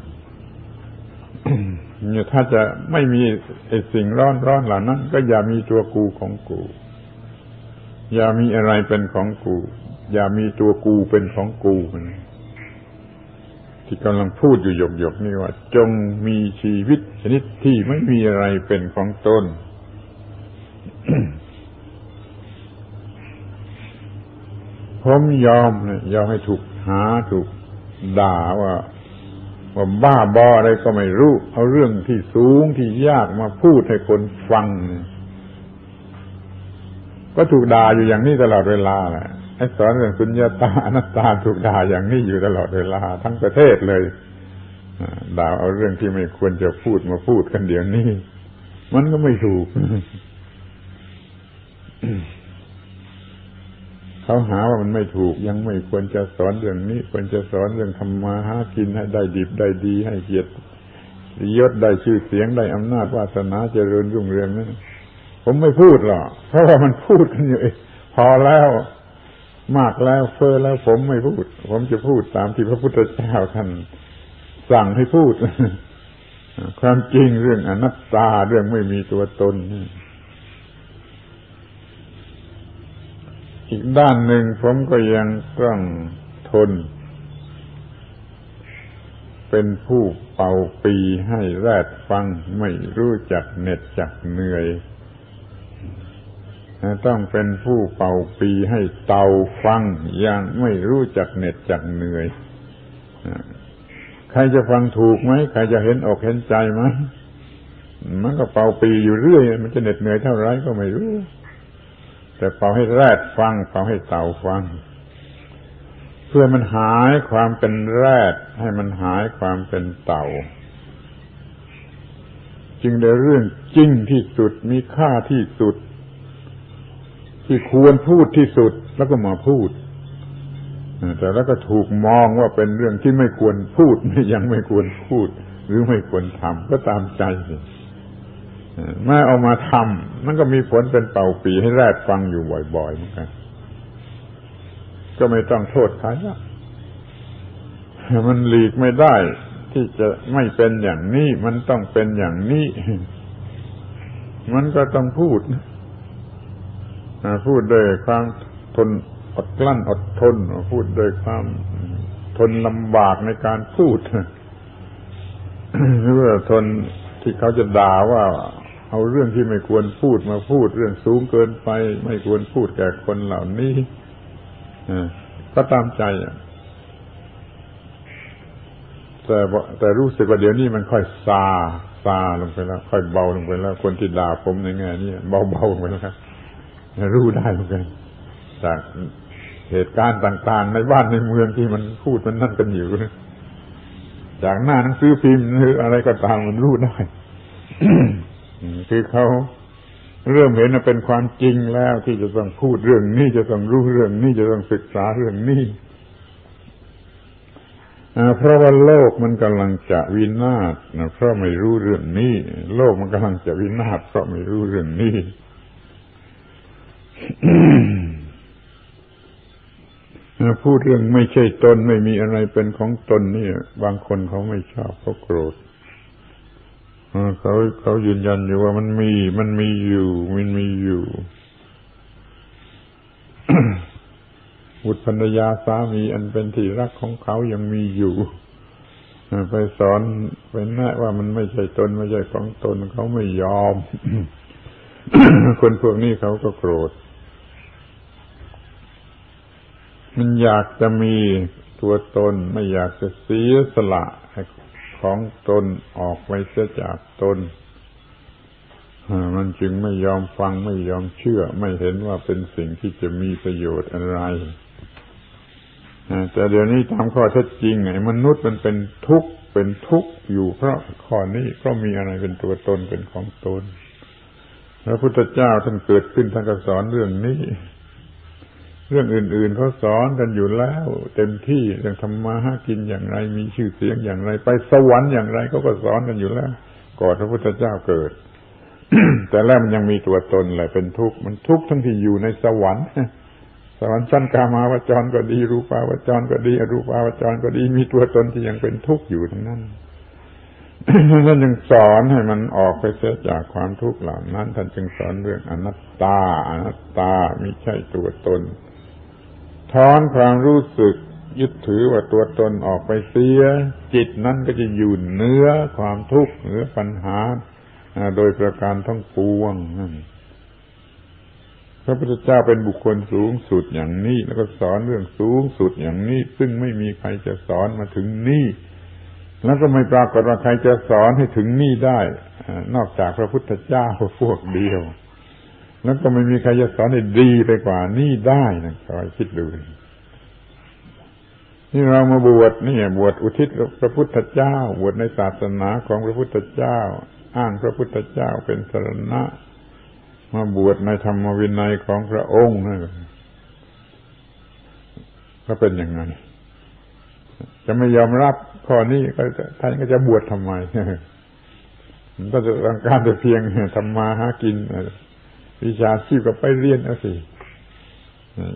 ถ้าจะไม่มีไอ้สิ่งร้อนร้อนเหล่านั้นก็อย่ามีตัวกูของกูอย่ามีอะไรเป็นของกูอย่ามีตัวกูเป็นของกูมันที่กำลังพูดอยู่หยกๆนี่ว่าจงมีชีวิตชนิดที่ไม่มีอะไรเป็นของตน ผมยอมเนี่ยยอมให้ถูกหาถูกด่าว่าว่าบ้าบออะไรก็ไม่รู้เอาเรื่องที่สูงที่ยากมาพูดให้คนฟังก็ถูกด่าอยู่อย่างนี้ตลอดเวลาแหละไอ้สอนเรื่องสุญญตาอนัตตาถูกด่าอย่างนี้อยู่ตลอดเวลาทั้งประเทศเลยด่าเอาเรื่องที่ไม่ควรจะพูดมาพูดกันเดี๋ยวนี้มันก็ไม่ถูก เขาหาว่ามันไม่ถูกยังไม่ควรจะสอนเรื่องนี้ควรจะสอนเรื่องทำมาหากินให้ได้ดีได้ดีให้เกียรติยศได้ชื่อเสียงได้อำนาจวาสนาเจริญรุ่งเรืองนั่นผมไม่พูดหรอกเพราะว่ามันพูดกันอยู่พอแล้วมากแล้วเฟ้อแล้วผมไม่พูดผมจะพูดตามที่พระพุทธเจ้าท่านสั่งให้พูด ความจริงเรื่องอนัตตาเรื่องไม่มีตัวตนอีกด้านหนึ่งผมก็ยังต้องทนเป็นผู้เป่าปีให้แรดฟังไม่รู้จักเหน็ดจักเหนื่อยต้องเป็นผู้เป่าปีให้เต่าฟังยังไม่รู้จักเหน็ดจักเหนื่อยใครจะฟังถูกไหมใครจะเห็นอกเห็นใจไหมมันก็เป่าปีอยู่เรื่อยมันจะเหน็ดเหนื่อยเท่าไรก็ไม่รู้แต่เป่าให้แรดฟังเป่าให้เต่าฟังเพื่อมันหายความเป็นแรดให้มันหายความเป็นเต่าจึงได้เรื่องจริงที่สุดมีค่าที่สุดที่ควรพูดที่สุดแล้วก็มาพูดแต่แล้วก็ถูกมองว่าเป็นเรื่องที่ไม่ควรพูดยังไม่ควรพูดหรือไม่ควรทำก็ตามใจเมื่อเอามาทำมันก็มีผลเป็นเป่าปีให้แรดฟังอยู่บ่อยๆเหมือนกันก็ไม่ต้องโทษใครละมันหลีกไม่ได้ที่จะไม่เป็นอย่างนี้มันต้องเป็นอย่างนี้มันก็ต้องพูดพูดด้วยความทนอดกลั้นอดทนพูดด้วยความทนลำบากในการพูดหรือว่าทนที่เขาจะด่าว่าเอาเรื่องที่ไม่ควรพูดมาพูดเรื่องสูงเกินไปไม่ควรพูดแก่คนเหล่านี้ก็ตามใจแต่แต่รู้สึกว่าเดี๋ยวนี้มันค่อยซาซาลงไปแล้วค่อยเบาลงไปแล้วคนที่ด่าผมในแง่นี้เบาๆลงไปแล้วครับรู้ได้เหมือนกันจากเหตุการณ์ต่างๆในบ้านในเมืองที่มันพูดมันนั่นกันอยู่จากหน้าหนังสือพิมพ์หรืออะไรก็ตามมันรู้ได้ คือเขาเริ่มเห็นว่าเป็นความจริงแล้วที่จะต้องพูดเรื่องนี้จะต้องรู้เรื่องนี้จะต้องศึกษาเรื่องนี้เพราะว่าโลกมันกำลังจะวินาศเพราะไม่รู้เรื่องนี้โลกมันกำลังจะวินาศเพราะไม่รู้เรื่องนี้ พูดเรื่องไม่ใช่ตนไม่มีอะไรเป็นของตนนี่บางคนเขาไม่ชอบเขาโกรธเขาเขายืนยันอยู่ว่ามันมีมันมีอยู่มันมีอยู่ บุตรภรรยาสามีอันเป็นที่รักของเขายังมีอยู่ไปสอนไปแนะว่ามันไม่ใช่ตนไม่ใช่ของตนเขาไม่ยอม คนพวกนี้เขาก็โกรธมันอยากจะมีตัวตนไม่อยากจะเสียสละของตนออกไปเสียจากตนมันจึงไม่ยอมฟังไม่ยอมเชื่อไม่เห็นว่าเป็นสิ่งที่จะมีประโยชน์อะไรแต่เดี๋ยวนี้ตามข้อเท็จจริงไอ้มนุษย์มันเป็นทุกข์เป็นทุกข์อยู่เพราะข้อนี้เพราะมีอะไรเป็นตัวตนเป็นของตนพระพุทธเจ้าท่านเกิดขึ้นท่านก็สอนเรื่องนี้ เรื่องอื่นๆเขาสอนกันอยู่แล้วเต็มที่เรื่องทำมาหากินอย่างไรมีชื่อเสียงอย่างไรไปสวรรค์อย่างไรเขาก็สอนกันอยู่แล้วก่อนพระพุทธเจ้าเกิด แต่แล้วมันยังมีตัวตนเลยเป็นทุกข์มันทุกข์ทั้งที่อยู่ในสวรรค์ สวรรค์ชั้นกามาวจรก็ดีรูปาวจรก็ดีอรูปาวจรก็ดีมีตัวตนที่ยังเป็นทุกข์อยู่ทั้งนั้น ท่านจึงสอนให้มันออกไปเสียจากความทุกข์เหล่านั้นท่านจึงสอนเรื่องอนัตตาอนัตตามิใช่ตัวตนถอนความรู้สึกยึดถือว่าตัวตนออกไปเสียจิตนั้นก็จะอยู่เหนือความทุกข์เหนือปัญหาโดยประการทั้งปวงพระพุทธเจ้าเป็นบุคคลสูงสุดอย่างนี้แล้วก็สอนเรื่องสูงสุดอย่างนี้ซึ่งไม่มีใครจะสอนมาถึงนี่แล้วก็ไม่ปรากฏว่าใครจะสอนให้ถึงนี่ได้นอกจากพระพุทธเจ้าพวกเดียวแล้วก็ไม่มีใครจะสอนให้ดีไปกว่านี่ได้นะคอยคิดดูนี่เรามาบวชนี่บวชอุทิศพระพุทธเจ้าบวชในศาสนาของพระพุทธเจ้าอ้างพระพุทธเจ้าเป็นสรณะมาบวชในธรรมวินัยของพระองค์นะก็เป็นอย่างนั้นจะไม่ยอมรับข้อนี้ก็ท่านก็จะบวชทำไมมันก็จะต้องการแต่เพียงทำมาหากินวิชาชีพก็ไปเรียนเอาสิ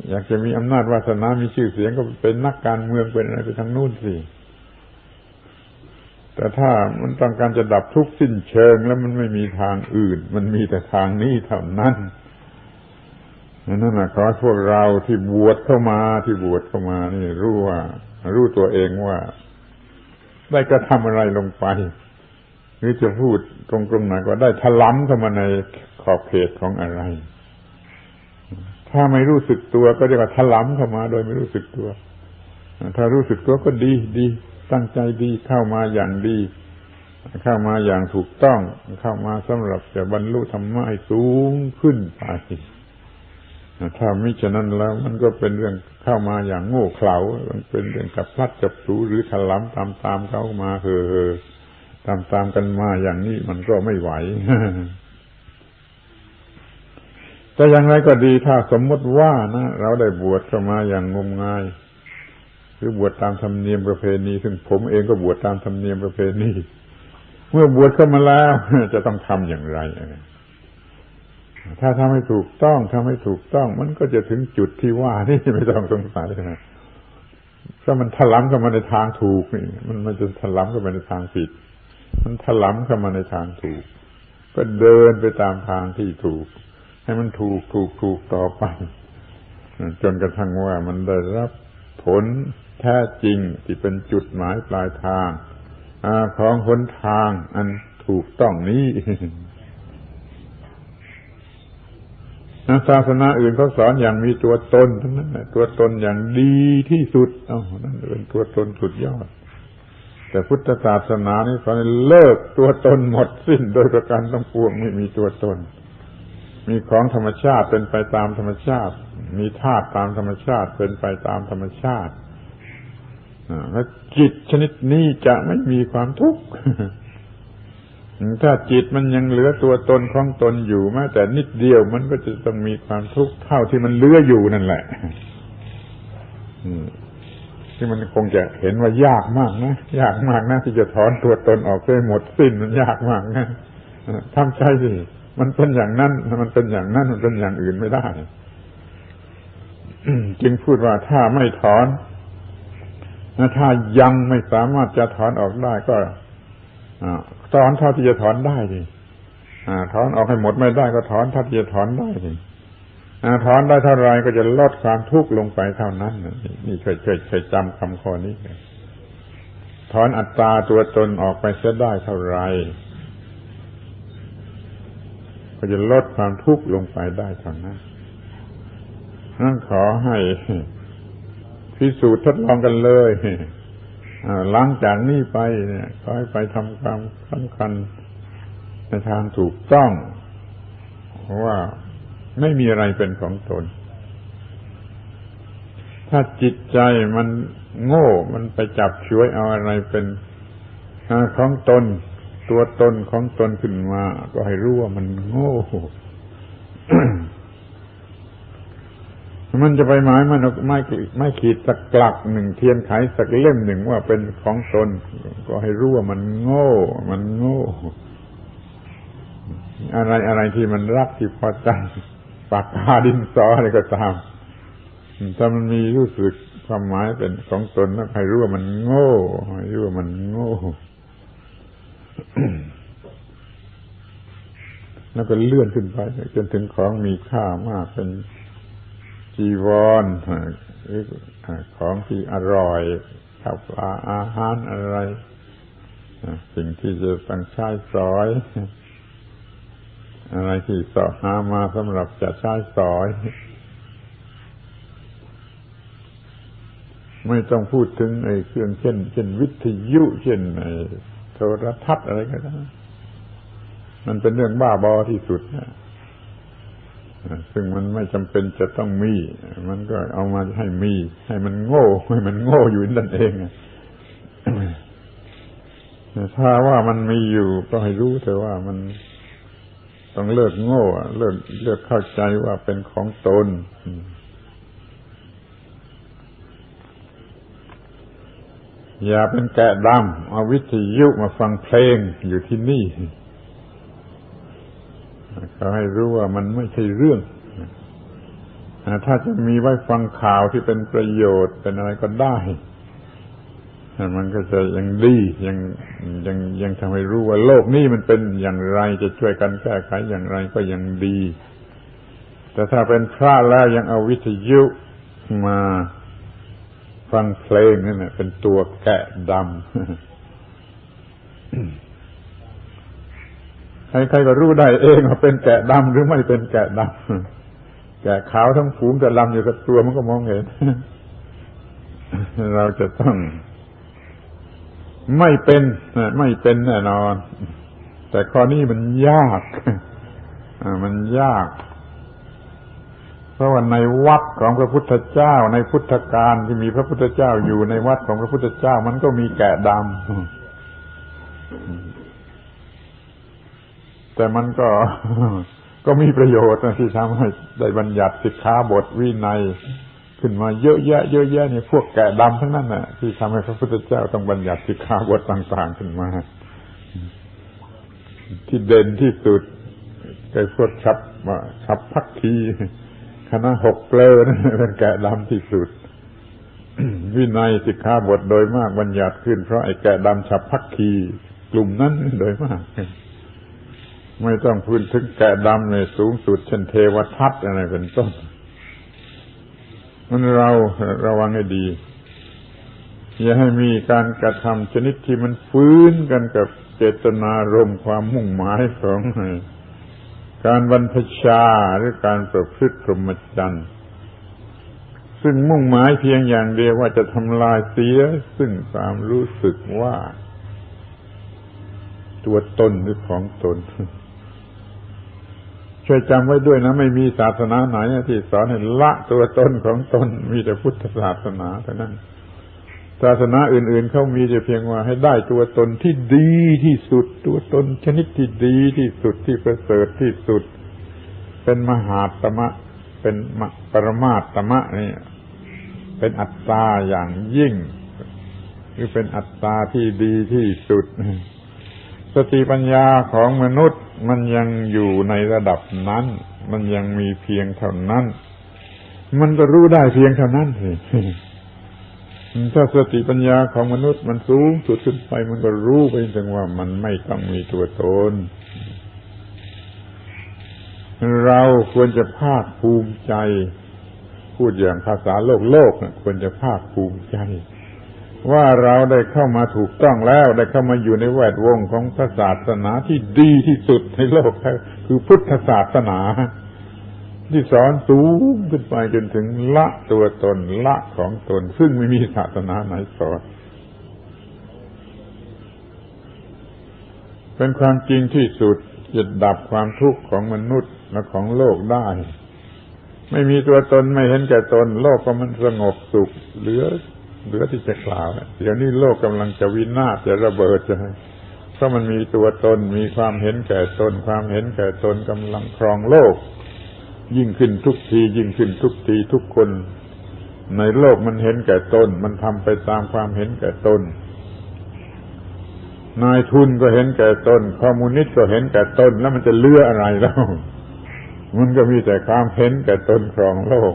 อยากจะมีอำนาจวาสนามีชื่อเสียงก็เป็นนักการเมืองเป็นอะไรไปทางนู้นสิแต่ถ้ามันต้องการจะดับทุกข์สิ้นเชิงแล้วมันไม่มีทางอื่นมันมีแต่ทางนี้เท่านั้นนั่นแหละขอพวกเราที่บวชเข้ามาที่บวชเข้ามานี่รู้ว่ารู้ตัวเองว่าได้กระทำอะไรลงไปหรือจะพูดตรงๆหน่อยว่าได้ถล้ำเข้ามาในขอบเขตของอะไรถ้าไม่รู้สึกตัวก็จะว่าถล้ำเข้ามาโดยไม่รู้สึกตัวถ้ารู้สึกตัวก็ดีดีตั้งใจดีเข้ามาอย่างดีเข้ามาอย่างถูกต้องเข้ามาสำหรับจะบรรลุธรรมะให้สูงขึ้นไปถ้ามิฉะนั้นแล้วมันก็เป็นเรื่องเข้ามาอย่างโง่เขลามันเป็นเรื่องกับพลัดกับสูหรือถล้ำตามตามเข้ามาเฮ่อตามตามกันมาอย่างนี้มันก็ไม่ไหว แต่อย่างไรก็ดีถ้าสมมติว่านะเราได้บวชเข้ามาอย่างงมงายหรือบวชตามธรรมเนียมประเพณีซึ่งผมเองก็บวชตามธรรมเนียมประเพณีเมื่อบวชเข้ามาแล้วจะต้องทำอย่างไรถ้าทำให้ถูกต้องทำให้ถูกต้องมันก็จะถึงจุดที่ว่านี่ไม่ต้องสงสัยนะถ้ามันถล้ำเข้ามาในทางถูกนี่มันมันจะถล้ำเข้ามาในทางผิดมันถล้ำเข้ามาในทางถูกก็เดินไปตามทางที่ถูกให้มันถูกถูกถูกต่อไปจนกระทั่งว่ามันได้รับผลแท้จริงที่เป็นจุดหมายปลายทางของหนทางอันถูกต้องนี้ศาสนาอื่นเขาสอนอย่างมีตัวตนทั้งนั้นตัวตนอย่างดีที่สุดอ้าวนั่นเป็นตัวตนสุดยอดแต่พุทธศาสนานี่สอนให้เลิกตัวตนหมดสิ้นโดยประการทั้งปวงไม่มีตัวตนมีของธรรมชาติเป็นไปตามธรรมชาติมีธาตุตามธรรมชาติเป็นไปตามธรรมชาติและจิตชนิดนี้จะไม่มีความทุกข์ถ้าจิตมันยังเหลือตัวตนของตนอยู่แม้แต่นิดเดียวมันก็จะต้องมีความทุกข์เท่าที่มันเหลืออยู่นั่นแหละที่มันคงจะเห็นว่ายากมากนะยากมากนะที่จะถอนตัวตนออกได้หมดสิ้นมันยากมากนะทำใจสิมันเป็นอย่างนั้นมันเป็นอย่างนั้นมันเป็นอย่างอื่นไม่ได้ จึงพูดว่าถ้าไม่ถอนถ้ายังไม่สามารถจะถอนออกได้ก็ถอนเท่าที่จะถอนได้สิถอนออกให้หมดไม่ได้ก็ถอนเท่าที่จะถอนได้สิถอนได้เท่าไรก็จะลดความทุกข์ลงไปเท่านั้นนี่เคยเคยเคยจำคำข้อนี้ถอนอัตตาตัวตนออกไปเสียได้เท่าไรก็จะลดความทุกข์ลงไปได้เท่านั้นนั่นขอให้พิสูจน์ทดลองกันเลยหลังจากนี้ไปเนี่ยขอให้ไปทำความสำคัญในทางถูกต้องว่าไม่มีอะไรเป็นของตนถ้าจิตใจมันโง่มันไปจับฉวยเอาอะไรเป็นของตนตัวตนของตนขึ้นมาก็ให้รู้ว่ามันโง่ มันจะไปหมายมันไม่ไม่ขีดสักกลักหนึ่งเทียนไขสักเล่มหนึ่งว่าเป็นของตนก็ให้รู้ว่ามันโง่มันโง่อะไรอะไรที่มันรักที่พอใจปากกาดินสออะไรก็ตามถ้ามันมีรู้สึกความหมายเป็นของตนแล้วให้รู้ว่ามันโง่ให้รู้ว่ามันโง่แล้วก็เลื่อนขึ้นไปจนถึงของมีค่ามากเป็นจีวรหรือของที่อร่อยข้าวปลาอาหารอะไรสิ่งที่จะต้องใช้สอยอะไรที่สอหามาสำหรับจะใช้สอยไม่ต้องพูดถึงไอ้เครื่องเช่นเช่นวิทยุเช่นไอ้โทรทัศน์อะไรก็ได้มันเป็นเรื่องบ้าบอที่สุดนะซึ่งมันไม่จำเป็นจะต้องมีมันก็เอามาให้มีให้มันโง่ให้มันโง่อยู่นั่นเองถ้าว่ามันมีอยู่ก็ให้รู้เถอะว่ามันต้องเลิกโง่เลิกเลิกเข้าใจว่าเป็นของตนอย่าเป็นแกะดำเอาวิทยุมาฟังเพลงอยู่ที่นี่ก็ให้รู้ว่ามันไม่ใช่เรื่องถ้าจะมีไว้ฟังข่าวที่เป็นประโยชน์เป็นอะไรก็ได้มันก็จะยังดียังยังยังทำให้รู้ว่าโลกนี้มันเป็นอย่างไรจะช่วยกันแก้ไขอย่างไรก็ยังดีแต่ถ้าเป็นพระแล้วยังเอาวิทยุมาฟังเพลงนั่นแหละเป็นตัวแกะดำ ใครๆก็รู้ได้เองว่าเป็นแกะดำหรือไม่เป็นแกะดำแกะขาวทั้งฝูงกับดำอยู่กับตัวมันก็มองเห็น เราจะต้องไม่เป็นไม่เป็นแน่นอนแต่ข้อนี้มันยาก มันยากเพราะว่าในวัดของพระพุทธเจ้าในพุทธกาลที่มีพระพุทธเจ้าอยู่ในวัดของพระพุทธเจ้ามันก็มีแกะดำ แต่มันก็ก็มีประโยชน์นะที่ทำให้ได้บัญญัติสิกขาบทวินัยขึ้นมาเยอะแยะเยอะแยะเนี่ยพวกแกะดำทั้งนั้นน่ะที่ทำให้พระพุทธเจ้าต้องบัญญัติสิกขาบทต่างๆขึ้นมาที่เด่นที่สุดไอ้พวกชับชับภักคีคณะหกเกลอนะเป็นแกะดำที่สุด วินัยสิกขาบทโดยมากบัญญัติขึ้นเพราะไอ้แกะดำชับภักคีกลุ่มนั้นโดยมากไม่ต้องพูดถึงแกะดำในสูงสุดเช่นเทวทัตอะไรเป็นต้นมันเราระวังให้ดีอย่าให้มีการกระทำชนิดที่มันฟื้นกันกับเจตนารมณ์ความมุ่งหมายของการบรรพชาหรือการประพฤติพรหมจรรย์ซึ่งมุ่งหมายเพียงอย่างเดียวว่าจะทำลายเสียซึ่งความรู้สึกว่าตัวตนหรือของตนช่วยจำไว้ด้วยนะไม่มีศาสนาไหนที่สอนให้ละตัวตนของตนมีแต่พุทธศาสนาเท่านั้นศาสนาอื่นๆเขามีแต่เพียงว่าให้ได้ตัวตนที่ดีที่สุดตัวตนชนิดที่ดีที่สุดที่ประเสริฐที่สุดเป็นมหาตมะเป็นปรมาตมะนี่เป็นอัตตาอย่างยิ่งคือเป็นอัตตาที่ดีที่สุดสติปัญญาของมนุษย์มันยังอยู่ในระดับนั้นมันยังมีเพียงเท่านั้นมันก็รู้ได้เพียงเท่านั้นสิถ้าสติปัญญาของมนุษย์มันสูงสุดขึ้นไปมันก็รู้ไปถึงว่ามันไม่ต้องมีตัวตนเราควรจะภาคภูมิใจพูดอย่างภาษาโลกโลกนะควรจะภาคภูมิใจว่าเราได้เข้ามาถูกต้องแล้วได้เข้ามาอยู่ในแวดวงของพระศาสนาที่ดีที่สุดในโลกคือพุทธศาสนาที่สอนสูงขึ้นไปจนถึงละตัวตนละของตนซึ่งไม่มีศาสนาไหนสอนเป็นความจริงที่สุดจะดับความทุกข์ของมนุษย์และของโลกได้ไม่มีตัวตนไม่เห็นแก่ตนโลกก็มันสงบสุขเหลือเหลือที่จะกล่าวเดี๋ยวนี้โลกกำลังจะวินาศจะระเบิดจะเพราะมันมีตัวตนมีความเห็นแก่ตนความเห็นแก่ตนกำลังครองโลก ยิ่งขึ้นทุกทียิ่งขึ้นทุกทีทุกคนในโลกมันเห็นแก่ตนมันทำไปตามความเห็นแก่ตนนายทุนก็เห็นแก่ตนคอมมิวนิสต์ก็เห็นแก่ตนแล้วมันจะเลือกอะไรแล้วมันก็มีแต่ความเห็นแก่ตนครองโลก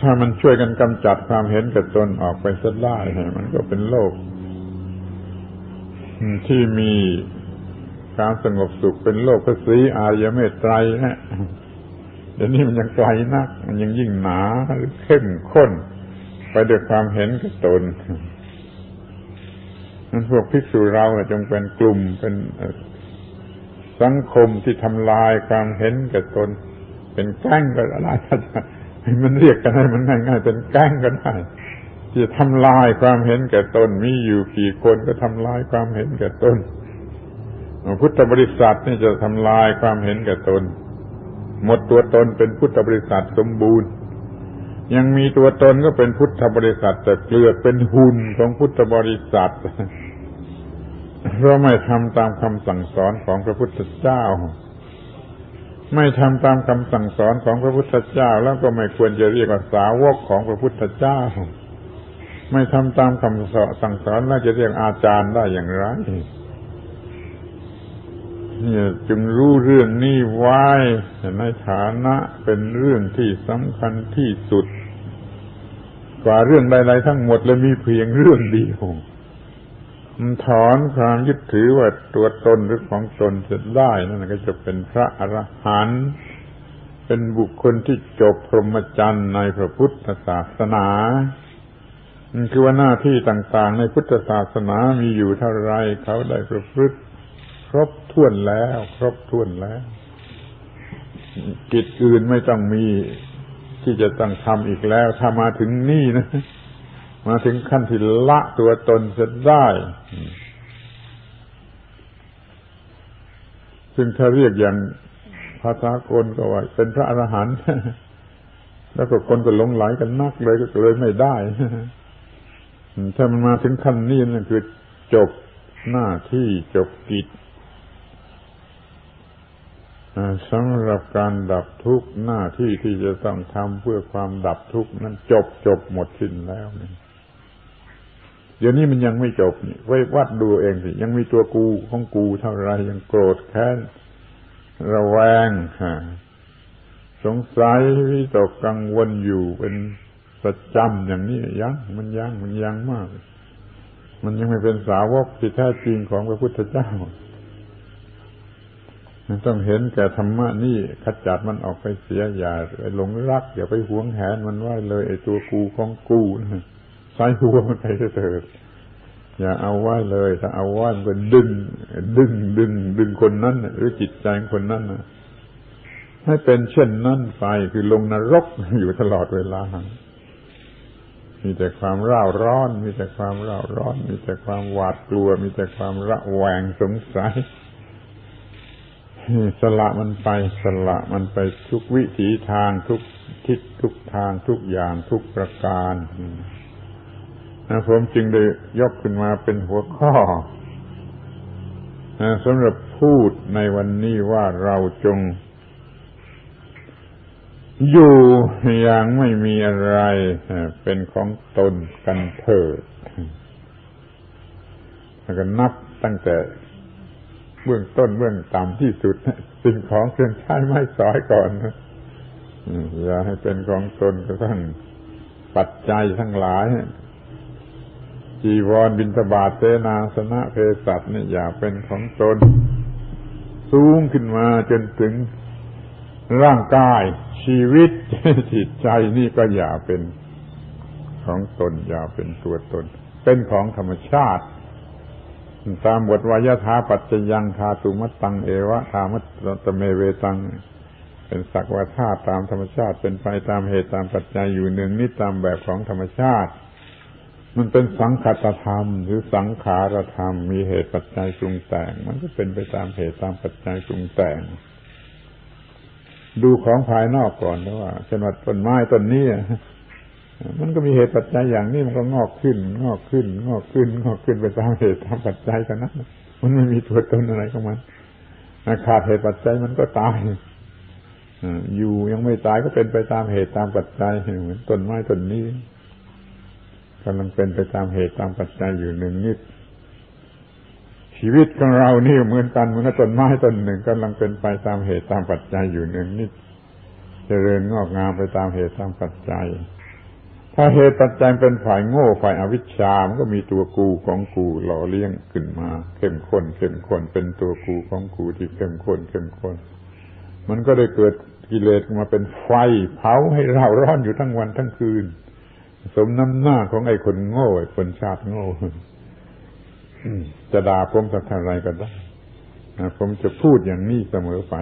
ถ้ามันช่วยกันกำจัดความเห็นแก่ตนออกไปซะได้มันก็เป็นโลกที่มีการสงบสุขเป็นโลกพระศรีอริยเมตไตรนะเดี๋ยวนี้มันยังไกลนักมันยังยิ่งหนาหรือเข้มข้นไปด้วยความเห็นแก่ตนนั้นพวกภิกษุเราจงเป็นกลุ่มเป็นสังคมที่ทำลายความเห็นแก่ตนเป็นแก๊งก็ได้มันเรียกกันให้มันง่ายๆเป็นแก๊งก็ได้ที่ทำลายความเห็นแก่ตนมีอยู่กี่คนก็ทำลายความเห็นแก่ตนพุทธบริษัทนี่จะทำลายความเห็นแก่ตนหมดตัวตนเป็นพุทธบริษัทสมบูรณ์ยังมีตัวตนก็เป็นพุทธบริษัทแต่เกลือเป็นหุ่นของพุทธบริษัทเพราะไม่ทำตามคำสั่งสอนของพระพุทธเจ้าไม่ทำตามคำสั่งสอนของพระพุทธเจ้าแล้วก็ไม่ควรจะเรียกว่าสาวกของพระพุทธเจ้าไม่ทำตามคำสั่งสอนแล้วจะเรียกอาจารย์ได้อย่างไรเนี่ยจึงรู้เรื่องนี้ไว้ในฐานะเป็นเรื่องที่สำคัญที่สุดกว่าเรื่องใดๆทั้งหมดเลยมีเพียงเรื่องเดียวมันถอนความยึดถือว่าตัวตนหรือของตนจะได้นั่นก็จะเป็นพระอรหันต์เป็นบุคคลที่จบพรหมจรรย์ในพระพุทธศาสนาคือว่าหน้าที่ต่างๆในพุทธศาสนามีอยู่เท่าไรเขาได้ประพฤติครบถ้วนแล้วครบถ้วนแล้วกิจอื่นไม่ต้องมีที่จะต้องทำอีกแล้วถ้ามาถึงนี่นะมาถึงขั้นที่ละตัวตนจะได้ซึ่งถ้าเรียกอย่างภาษาคนก็ว่าเป็นพระอรหันต์แล้วก็คนก็หลงไหลกันนักเลยก็เลยไม่ได้ถ้ามันมาถึงขั้นนี้นั่นคือจบหน้าที่จบกิจสำหรับการดับทุกข์หน้าที่ที่จะต้องทำเพื่อความดับทุกข์นั้นจบจบหมดสิ้นแล้วนี่เดี๋ยวนี้มันยังไม่จบนี่ไว้วัดดูเองสิยังมีตัวกูของกูเท่าไรยังโกรธแค้นระแวงสงสัยวิตกกังวลอยู่เป็นประจำอย่างนี้ยังมันยังมันยังมากมันยังไม่เป็นสาวกที่แท้จริงของพระพุทธเจ้ามันต้องเห็นแก่ธรรมะนี่ขจัดมันออกไปเสียอย่าไปหลงรักอย่าไปหวงแหนมันไว้เลยไอ้ตัวกูของกูนะใส่หัวมันไปเถิดอย่าเอาไว้เลยถ้าเอาไว้มันก็ดึงดึงดึงดึงคนนั้นหรือจิตใจคนนั้นนะให้เป็นเช่นนั้นไปคือลงนรกอยู่ตลอดเวลามีแต่ความร่าร้อนมีแต่ความร่าร้อนมีแต่ความหวาดกลัวมีแต่ความระแวงสงสัยสละมันไปสละมันไปทุกวิถีทางทุกทิศทุกทางทุกอย่างทุกประการนะผมจึงได้ยกขึ้นมาเป็นหัวข้อนะสำหรับพูดในวันนี้ว่าเราจงอยู่อย่างไม่มีอะไรเป็นของตนกันเถิดแล้วก็นับตั้งแต่เบื้องต้นเบื้องต่ำที่สุดสิ่งของเครื่องใช้ไม้สอยก่อนอย่าให้เป็นของตนกระทั่งปัจจัยทั้งหลายจีวรบิณฑบาตเสนาสนะเภสัชนี่อย่าเป็นของตนสูงขึ้นมาจนถึงร่างกายชีวิตจิตใจนี่ก็อย่าเป็นของตนอย่าเป็นตัวตนเป็นของธรรมชาติตามบทวายธาปัจจยังธาตุมัตตังเอวะธามัตตเมเวตังเป็นสักวาธาตามธรรมชาติเป็นไปตามเหตุตามปัจจัยอยู่เนืองนิดตามแบบของธรรมชาติมันเป็นสังขตธรรมหรือสังขารธรรมมีเหตุปัจจัยปรุงแต่งมันก็เป็นไปตามเหตุตามปัจจัยปรุงแต่งดูของภายนอกก่อนนะว่าเช่นว่าต้นไม้ต้นนี้มันก็มีเหตุปัจจัยอย่างนี้มันก็งอกขึ้นงอกขึ้นงอกขึ้นงอกขึ้นไปตามเหตุตามปัจจัยกันนะมันไม่มีตัวตนอะไรของมัน ขาดเหตุปัจจัยมันก็ตายอยู่ยังไม่ตายก็เป็นไปตามเหตุตามปัจจัยเหมือนต้นไม้ต้นนี้กำลังเป็นไปตามเหตุตามปัจจัยอยู่หนึ่งนิดชีวิตของเรานี่เหมือนกันเหมือนกับต้นไม้ต้นหนึ่งกำลังเป็นไปตามเหตุตามปัจจัยอยู่หนึ่งนิดเจริญงอกงามไปตามเหตุตามปัจจัยถ้าเหตุปัจจัยเป็นฝ่ายโง่ฝ่ายอวิชชามันก็มีตัวกูของกูหล่อเลี้ยงขึ้นมาเข้มข้นเข้มข้นเป็นตัวกูของกูที่เข้มข้นเข้มข้นมันก็ได้เกิดกิเลสมาเป็นไฟเผาให้เราร้อนอยู่ทั้งวันทั้งคืนสมน้ำหน้าของไอ้คนโง่ไอ้คนชาติโง่จะด่าผมสักเท่าไรก็ได้ผมจะพูดอย่างนี้เสมอไป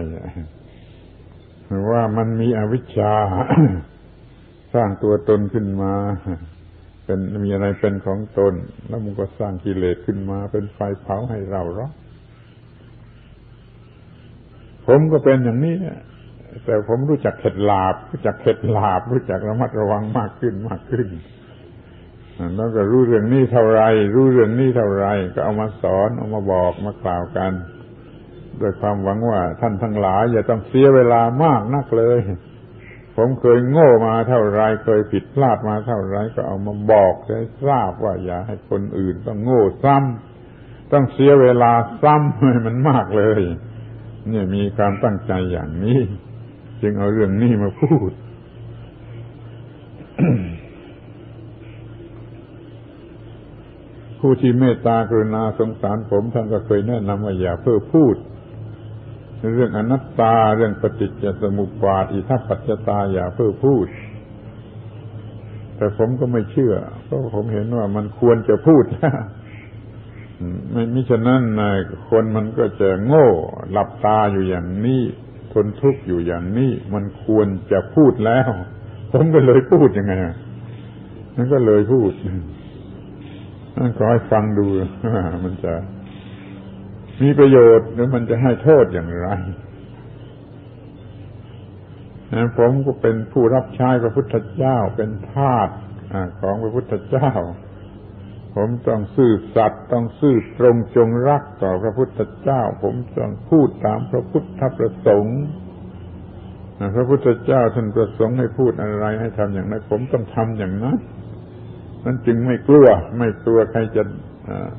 ว่ามันมีอวิชชา สร้างตัวตนขึ้นมาเป็นมีอะไรเป็นของตนแล้วมันก็สร้างกิเลสขึ้นมาเป็นไฟเผาให้เราร้อนผมก็เป็นอย่างนี้แต่ผมรู้จักเข็ดหลาบรู้จักเข็ดหลาบรู้จักระมัดระวังมากขึ้นมากขึ้นแล้วก็รู้เรื่องนี้เท่าไรรู้เรื่องนี้เท่าไรก็เอามาสอนเอามาบอกมากล่าวกันโดยความหวังว่าท่านทั้งหลายอย่าต้องเสียเวลามากนักเลยผมเคยโง่มาเท่าไรเคยผิดพลาดมาเท่าไรก็เอามาบอกให้ทราบว่าอย่าให้คนอื่นต้องโง่ซ้ำต้องเสียเวลาซ้ำให้มันมากเลยเนี่ยมีความตั้งใจอย่างนี้จึงเอาเรื่องนี้มาพูด ผู้ที่เมตตากรุณาสงสารผมท่านก็เคยแนะนำว่าอย่าเพ้อพูดเรื่องอนัตตาเรื่องปฏิจจสมุปบาทอิทัปปัจจตาอย่าเพ้อพูดแต่ผมก็ไม่เชื่อเพราะผมเห็นว่ามันควรจะพูดนะไม่มิฉะนั้นคนมันก็จะโง่หลับตาอยู่อย่างนี้ทนทุกข์อยู่อย่างนี้มันควรจะพูดแล้วผมก็เลยพูดยังไงนั่นก็เลยพูดนั่นขอให้ฟังดูมันจะมีประโยชน์หรือมันจะให้โทษอย่างไรผมก็เป็นผู้รับใช้พระพุทธเจ้าเป็นทาสของพระพุทธเจ้าผมต้องซื่อสัตย์ต้องซื่อตรงจงรักต่อพระพุทธเจ้าผมต้องพูดตามพระพุทธประสงค์พระพุทธเจ้าท่านประสงค์ให้พูดอะไรให้ทำอย่างนั้นผมต้องทำอย่างนั้นนั้นจึงไม่กลัวไม่กลัวใครจะ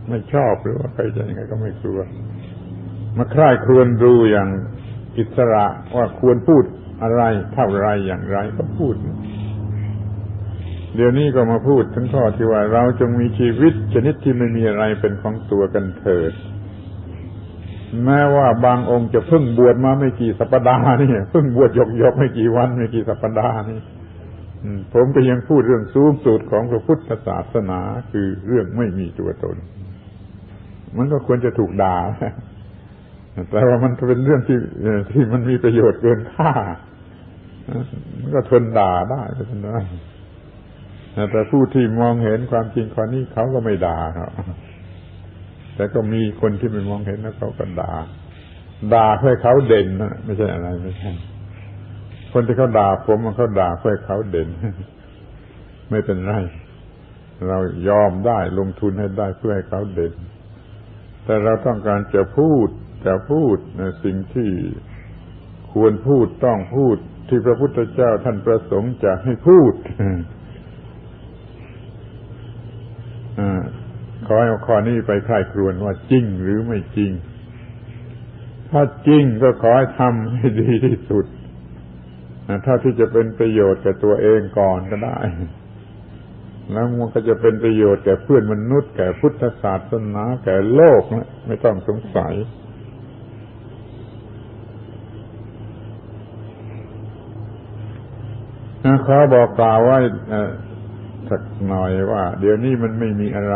ไม่ชอบหรือว่าใครจะยังไงก็ไม่กลัวมาใคร่ครวญดูอย่างอิสระว่าควรพูดอะไรเท่าไรอย่างไรก็พูดเดี๋ยวนี้ก็มาพูดถึงข้อที่ว่าเราจงมีชีวิตชนิดที่ไม่มีอะไรเป็นของตัวกันเถิดแม้ว่าบางองค์จะเพิ่งบวชมาไม่กี่สัปดาห์นี่เพิ่งบวชหยกๆไม่กี่วันไม่กี่สัปดาห์นี่ผมก็ยังพูดเรื่องสูงสุดของพระพุทธศาสนาคือเรื่องไม่มีตัวตนมันก็ควรจะถูกด่าแต่ว่ามันเป็นเรื่องที่ที่มันมีประโยชน์เกินค่ามันก็ทนด่าได้ก็ทนได้แต่ผู้ที่มองเห็นความจริงข้อนี้เขาก็ไม่ด่าครับแต่ก็มีคนที่ไม่มองเห็นแล้วเขาก็ด่าด่าเพื่อเขาเด่นนะไม่ใช่อะไรไม่ใช่คนที่เขาด่าผมมันเขาด่าเพื่อเขาเด่นไม่เป็นไรเรายอมได้ลงทุนให้ได้เพื่อให้เขาเด่นแต่เราต้องการจะพูดจะพูดในสิ่งที่ควรพูดต้องพูดที่พระพุทธเจ้าท่านประสงค์จะให้พูดขอเอาข้อนี้ไปใคร่ครวญว่าจริงหรือไม่จริงถ้าจริงก็ขอให้ทำให้ดีที่สุดถ้าที่จะเป็นประโยชน์แก่ตัวเองก่อนก็ได้แล้วมันก็จะเป็นประโยชน์แก่เพื่อนมนุษย์แก่พุทธศาสนาแก่โลกนะไม่ต้องสงสัยขอบอกกล่าวว่าสักหน่อยว่าเดี๋ยวนี้มันไม่มีอะไร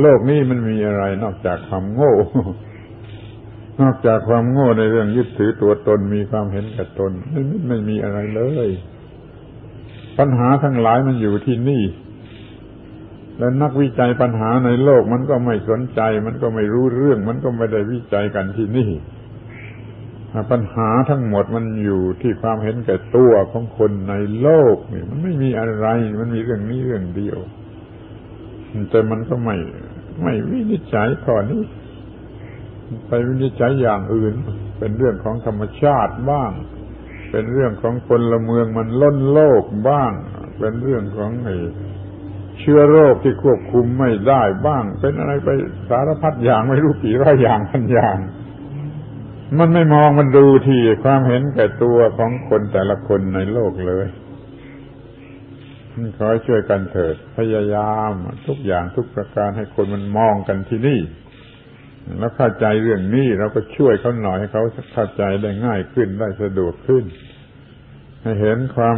โลกนี้มันมีอะไรนอกจากความโง่นอกจากความโง่ในเรื่องยึดถือตัวตนมีความเห็นแก่ตนไม่ไม่มีอะไรเลยปัญหาทั้งหลายมันอยู่ที่นี่และนักวิจัยปัญหาในโลกมันก็ไม่สนใจมันก็ไม่รู้เรื่องมันก็ไม่ได้วิจัยกันที่นี่ปัญหาทั้งหมดมันอยู่ที่ความเห็นแก่ตัวของคนในโลกนี่มันไม่มีอะไรมันมีเรื่องนี้เรื่องเดียวแต่มันก็ไม่ไม่วินิจฉัยข้อนี้ ไปวินิจฉัยอย่างอื่นเป็นเรื่องของธรรมชาติบ้างเป็นเรื่องของพลเมืองมันล้นโลกบ้างเป็นเรื่องของเชื้อโรคที่ควบคุมไม่ได้บ้างเป็นอะไรไปสารพัดอย่างไม่รู้กี่ร้อยอย่างพันอย่างมันไม่มองมันดูที่ความเห็นแก่ตัวของคนแต่ละคนในโลกเลยขอช่วยกันเถิดพยายามทุกอย่างทุกประการให้คนมันมองกันที่นี่แล้วเข้าใจเรื่องนี้เราก็ช่วยเขาหน่อยให้เขาเข้าใจได้ง่ายขึ้นได้สะดวกขึ้นให้เห็นความ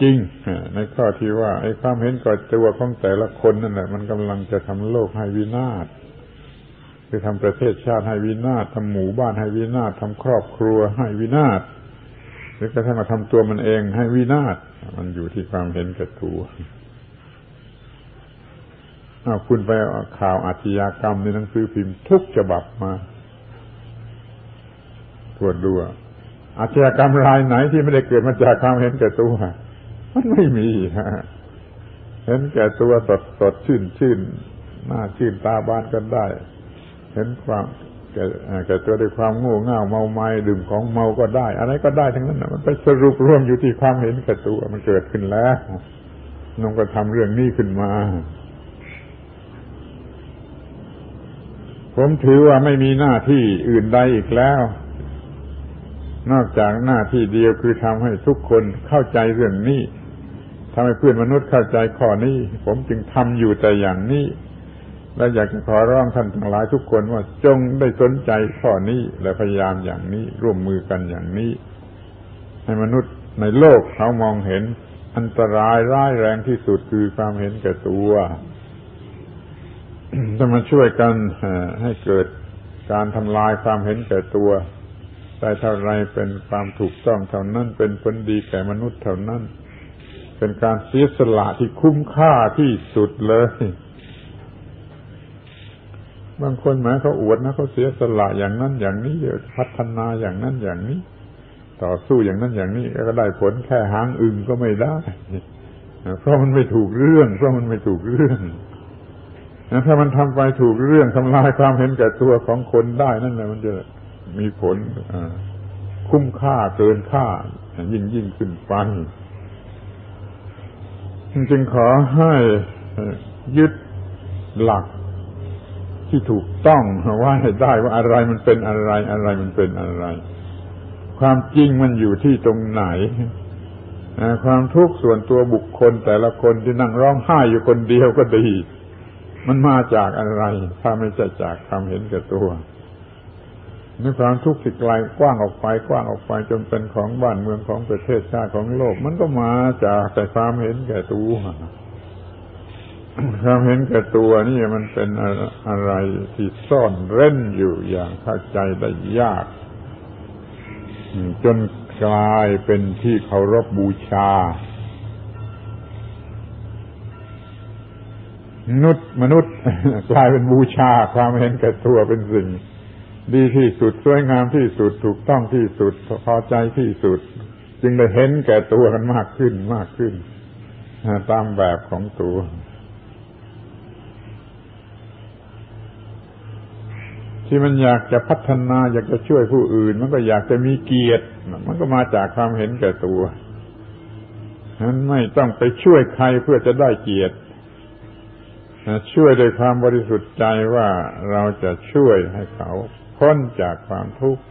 จริงในข้อที่ว่าไอ้ความเห็นก่อตัวของแต่ละคนนั่นแหละมันกำลังจะทำโลกให้วินาศคือทำประเทศชาติให้วินาศทำหมู่บ้านให้วินาศทำครอบครัวให้วินาศหรือกระทั่งมาทำตัวมันเองให้วินาศมันอยู่ที่ความเห็นแก่ตัวเอาคุณไปเอาข่าวอาชญากรรมในหนังสือพิมพ์ทุกฉบับมาตรวจดูอาชญากรรมรายไหนที่ไม่ได้เกิดมาจากความเห็นแก่ตัวมันไม่มีเห็นแก่ตัวสดสดชื่นชื่นหน้าชื่นตาบานกันได้เห็นความแก่แก่ตัวด้วยความโง่เง่าเมาไม้ดื่มของเมาก็ได้อะไรก็ได้ทั้งนั้นมันไปสรุปรวมอยู่ที่ความเห็นแก่ตัวมันเกิดขึ้นแล้วน้องก็ทำเรื่องนี้ขึ้นมาผมถือว่าไม่มีหน้าที่อื่นใดอีกแล้วนอกจากหน้าที่เดียวคือทำให้ทุกคนเข้าใจเรื่องนี้ทำให้เพื่อนมนุษย์เข้าใจข้อนี้ผมจึงทำอยู่แต่อย่างนี้และอยากจะขอร้องท่านทั้งหลายทุกคนว่าจงได้สนใจข้อนี้และพยายามอย่างนี้ร่วมมือกันอย่างนี้ให้มนุษย์ในโลกเขามองเห็นอันตรายร้ายแรงที่สุดคือความเห็นแก่ตัวจะมาช่วยกันให้เกิดการทำลายความเห็นแก่ตัวได้เท่าไรเป็นความถูกต้องเท่านั้นเป็นผลดีแก่มนุษย์เท่านั้นเป็นการเสียสละที่คุ้มค่าที่สุดเลยบางคนแม้เขาอวดนะเขาเสียสละอย่างนั้นอย่างนี้พัฒนาอย่างนั้นอย่างนี้ต่อสู้อย่างนั้นอย่างนี้ก็ได้ผลแค่หางอึ่งก็ไม่ได้เพราะมันไม่ถูกเรื่องเพราะมันไม่ถูกเรื่องถ้ามันทำไปถูกเรื่องทำลายความเห็นแก่ตัวของคนได้นั่นแหละมันจะมีผลคุ้มค่าเกินค่ายิ่งยิ่งขึ้นไปจึงขอให้ยึดหลักที่ถูกต้องว่าให้ได้ว่าอะไรมันเป็นอะไรอะไรมันเป็นอะไรความจริงมันอยู่ที่ตรงไหนความทุกข์ส่วนตัวบุคคลแต่ละคนที่นั่งร้องไห้อยู่คนเดียวก็ดีมันมาจากอะไรถ้าไม่ใช่จากความเห็นแก่ตัวในความทุกข์ที่ไกลกว้างออกไปกว้างออกไปจนเป็นของบ้านเมืองของประเทศชาติของโลกมันก็มาจากแต่ความเห็นแก่ตัวความเห็นแก่ตัวนี่มันเป็นอะไรที่ซ่อนเร้นอยู่อย่างเข้าใจได้ยากจนกลายเป็นที่เคารพบูชามนุษย์มนุษย์กลายเป็นบูชาความเห็นแก่ตัวเป็นสิ่งดีที่สุดสวยงามที่สุดถูกต้องที่สุดพอใจที่สุดจึงได้เห็นแก่ตัวกันมากขึ้นมากขึ้นตามแบบของตัวที่มันอยากจะพัฒนาอยากจะช่วยผู้อื่นมันก็อยากจะมีเกียรติมันก็มาจากความเห็นแก่ตัวฉะนั้นไม่ต้องไปช่วยใครเพื่อจะได้เกียรติช่วยโดยความบริสุทธิ์ใจว่าเราจะช่วยให้เขาพ้นจากความทุกข์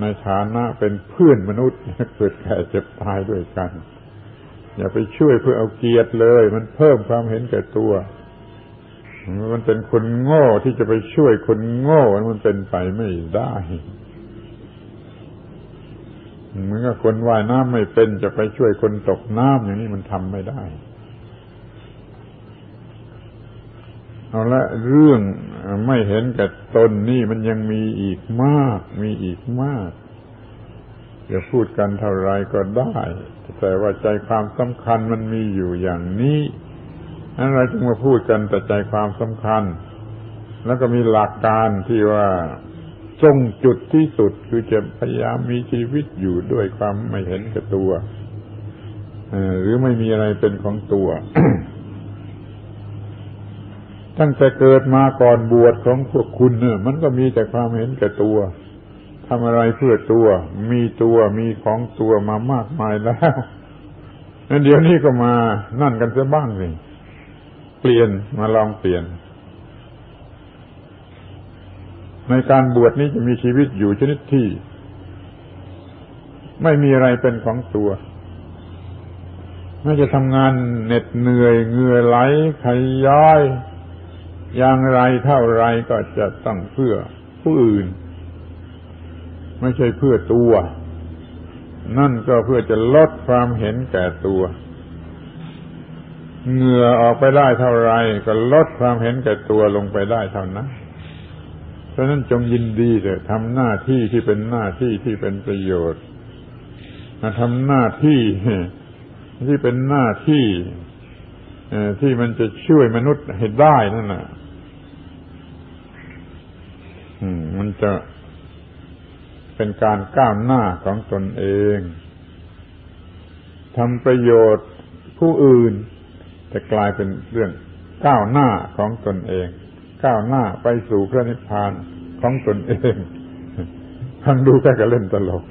ในฐานะเป็นเพื่อนมนุษย์เกิดแก่เจ็บตายด้วยกันอย่าไปช่วยเพื่อเอาเกียรติเลยมันเพิ่มความเห็นแก่ตัวมันเป็นคนโง่ที่จะไปช่วยคนโง่มันเป็นไปไม่ได้เหมือนกับคนว่ายน้ำไม่เป็นจะไปช่วยคนตกน้ำอย่างนี้มันทำไม่ได้เอาละเรื่องไม่เห็นแก่ตนนี่มันยังมีอีกมากมีอีกมากจะพูดกันเท่าไรก็ได้แต่ว่าใจความสำคัญมันมีอยู่อย่างนี้นั้นเราจึงมาพูดกันแต่ใจความสำคัญแล้วก็มีหลักการที่ว่าจงจุดที่สุดคือจะพยายามมีชีวิตอยู่ด้วยความไม่เห็นแก่ตัวหรือไม่มีอะไรเป็นของตัว ตั้งแต่เกิดมาก่อนบวชของพวกคุณเนี่ยมันก็มีแต่ความเห็นแก่ตัวทำอะไรเพื่อตัวมีตัวมีของตัวมามากมายแล้วนั่นเดี๋ยวนี้ก็มานั่นกันซะบ้างสิเปลี่ยนมาลองเปลี่ยนในการบวชนี้จะมีชีวิตอยู่ชนิดที่ไม่มีอะไรเป็นของตัวไม่จะทำงานเหน็ดเหนื่อยเหงื่อไหลขย้อยอย่างไรเท่าไรก็จะต้องเพื่อผู้อื่นไม่ใช่เพื่อตัวนั่นก็เพื่อจะลดความเห็นแก่ตัวเหงื่อออกไปได้เท่าไรก็ลดความเห็นแก่ตัวลงไปได้เท่านั้นเพราะนั้นจงยินดีเถอะทำหน้าที่ที่เป็นหน้าที่ที่เป็นประโยชน์ทำหน้าที่ที่เป็นหน้าที่ที่มันจะช่วยมนุษย์ให้ได้นั่นน่ะมันจะเป็นการก้าวหน้าของตนเองทำประโยชน์ผู้อื่นจะกลายเป็นเรื่องก้าวหน้าของตนเองก้าวหน้าไปสู่พระนิพพานของตนเองฟังดูแค่ก็เล่นตลก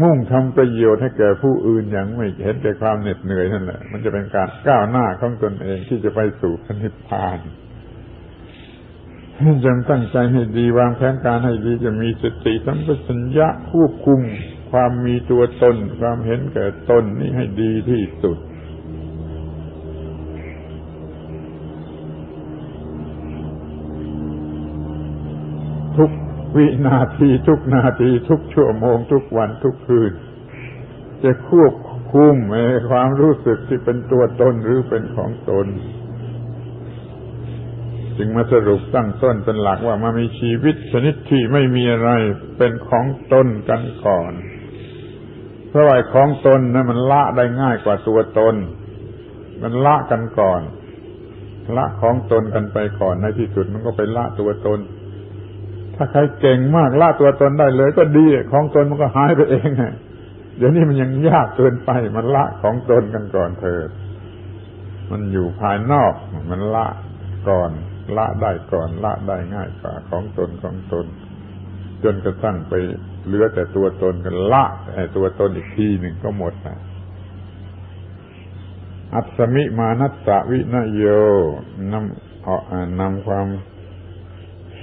มุ่งทำประโยชน์ให้แก่ผู้อื่นอย่างไม่เห็นแก่ความเหน็ดเหนื่อยนั่นแหละมันจะเป็นการก้าวหน้าของตนเองที่จะไปสู่พระนิพพานจงตั้งใจให้ดีวางแผนการให้ดีจะมีสติสัมปชัญญะควบคุมความมีตัวตนความเห็นแก่ตนนี่ให้ดีที่สุดทุกวินาทีทุกนาทีทุกชั่วโมงทุกวันทุกคืนจะควบคุมความรู้สึกที่เป็นตัวตนหรือเป็นของตนจึงมาสรุปตั้งต้นเป็นหลักว่ามามีชีวิตชนิดที่ไม่มีอะไรเป็นของตนกันก่อนเพราะว่าของตนนั้นมันละได้ง่ายกว่าตัวตนมันละกันก่อนละของตนกันไปก่อนในที่สุดมันก็ไปละตัวตนถ้าใครเก่งมากละตัวตนได้เลยก็ดีของตนมันก็หายไปเองเดี๋ยวนี้มันยังยากเกินไปมันละของตนกันก่อนเถิดมันอยู่ภายนอกมันละก่อนละได้ก่อนละได้ง่ายกว่าของตนของตนจนกระทั่งไปเหลือแต่ตัวตนกันละไอ้ตัวตนอีกทีหนึ่งก็หมดนะอัปสมิมานัสสะวินโยนำเอานำความ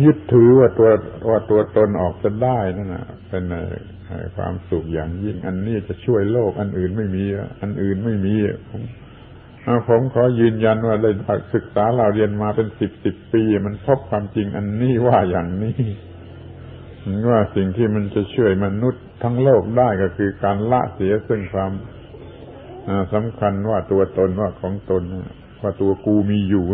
ยึดถือว่าตัวว่าตัวตนออกจะได้นั่นนะเป็นความสุขอย่างยิ่งอันนี้จะช่วยโลกอันอื่นไม่มีอันอื่นไม่มีผมผมขอยืนยันว่าได้ศึกษาเราเรียนมาเป็นสิบสิบปีมันพบความจริงอันนี้ว่าอย่างนี้ว่าสิ่งที่มันจะช่วยมนุษย์ทั้งโลกได้ก็คือการละเสียซึ่งความสำคัญว่าตัวตนว่าของตนว่าตัวกูมีอยู่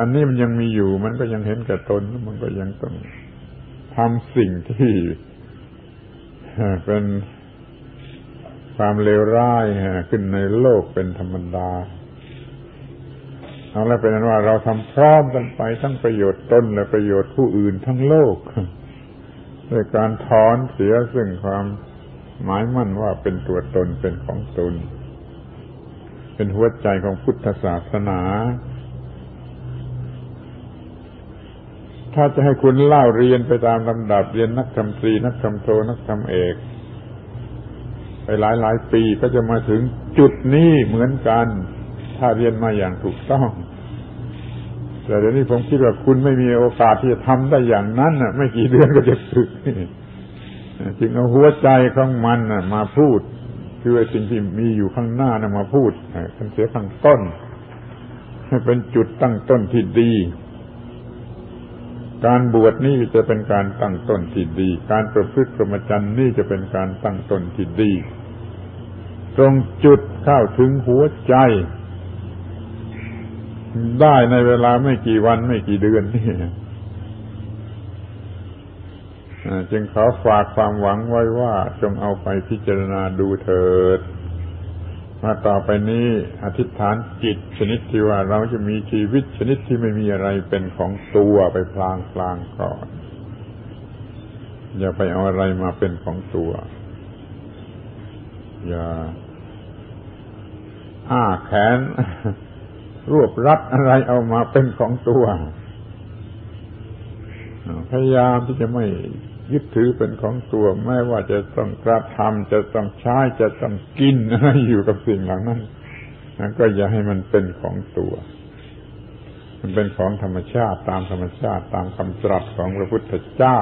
อันนี้มันยังมีอยู่มันก็ยังเห็นแก่ตนมันก็ยังต้องทำสิ่งที่เป็นความเลวร้ายขึ้นในโลกเป็นธรรมดาเอาแล้วเป็นนั้นว่าเราทำพร้อมกันไปทั้งประโยชน์ตนและประโยชน์ผู้อื่นทั้งโลกด้วยการถอนเสียซึ่งความหมายมั่นว่าเป็นตัวตนเป็นของตนเป็นหัวใจของพุทธศาสนาถ้าจะให้คุณเล่าเรียนไปตามลำดับเรียนนักธรรมตรีนักธรรมโทนักธรรมเอกไปหลายหลายปีก็จะมาถึงจุดนี้เหมือนกันถ้าเรียนมาอย่างถูกต้องแต่เดี๋ยวนี้ผมคิดว่าคุณไม่มีโอกาสที่จะทำได้อย่างนั้นน่ะไม่กี่เดือนก็จะสึกจึงเอาหัวใจของมันน่ะมาพูดคือสิ่งที่มีอยู่ข้างหน้าน่ะมาพูดกันเสียข้างต้นให้เป็นจุดตั้งต้นที่ดีการบวชนี่จะเป็นการตั้งต้นที่ดีการประพฤติพรหมจรรย์นี่จะเป็นการตั้งต้นที่ดีตรงจุดเข้าถึงหัวใจได้ในเวลาไม่กี่วันไม่กี่เดือนนี่จึงขอฝากความหวังไว้ว่าจงเอาไปพิจารณาดูเถิดมาต่อไปนี้อธิษฐานจิตชนิดที่ว่าเราจะมีชีวิตชนิดที่ไม่มีอะไรเป็นของตัวไปพลางพลางก่อนอย่าไปเอาอะไรมาเป็นของตัวอย่า อ้าแขนรวบรัดอะไรเอามาเป็นของตัวพยายามที่จะไม่ยึดถือเป็นของตัวไม่ว่าจะต้องกระทำจะต้องใช้จะต้องกินอะไรอยู่กับสิ่งเหล่านั้นก็อย่าให้มันเป็นของตัวมันเป็นของธรรมชาติตามธรรมชาติตามคำตรัสของพระพุทธเจ้า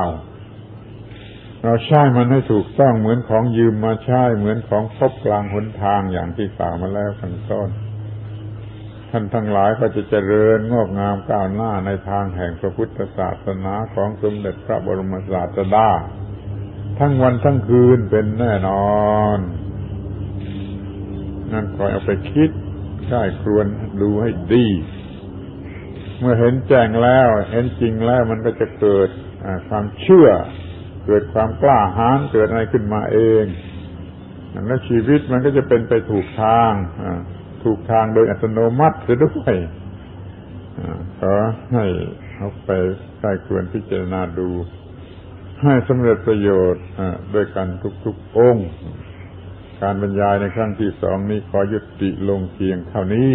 เราใช้มันให้ถูกต้องเหมือนของยืมมาใช้เหมือนของพบกลางหนทางอย่างที่กล่าวมาแล้วข้างต้นท่านทั้งหลายก็จะเจริญงอกงามก้าวหน้าในทางแห่งพระพุทธศาสนาของสมเด็จพระบรมศาสดาทั้งวันทั้งคืนเป็นแน่นอนนั่นคอยเอาไปคิดใกล้ครวนดูให้ดีเมื่อเห็นแจ้งแล้วเห็นจริงแล้วมันก็จะเกิดความเชื่อเกิดความกล้าหาญเกิดอะไรขึ้นมาเองและชีวิตมันก็จะเป็นไปถูกทางถูกทางโดยอัตโนมัติซะด้วยขอให้เอาไปใกล้ควรพิจารณาดูให้สำเร็จประโยชน์ด้วยกันทุกๆองค์การบรรยายในครั้งที่สองนี้ขอยุติลงเพียงเท่านี้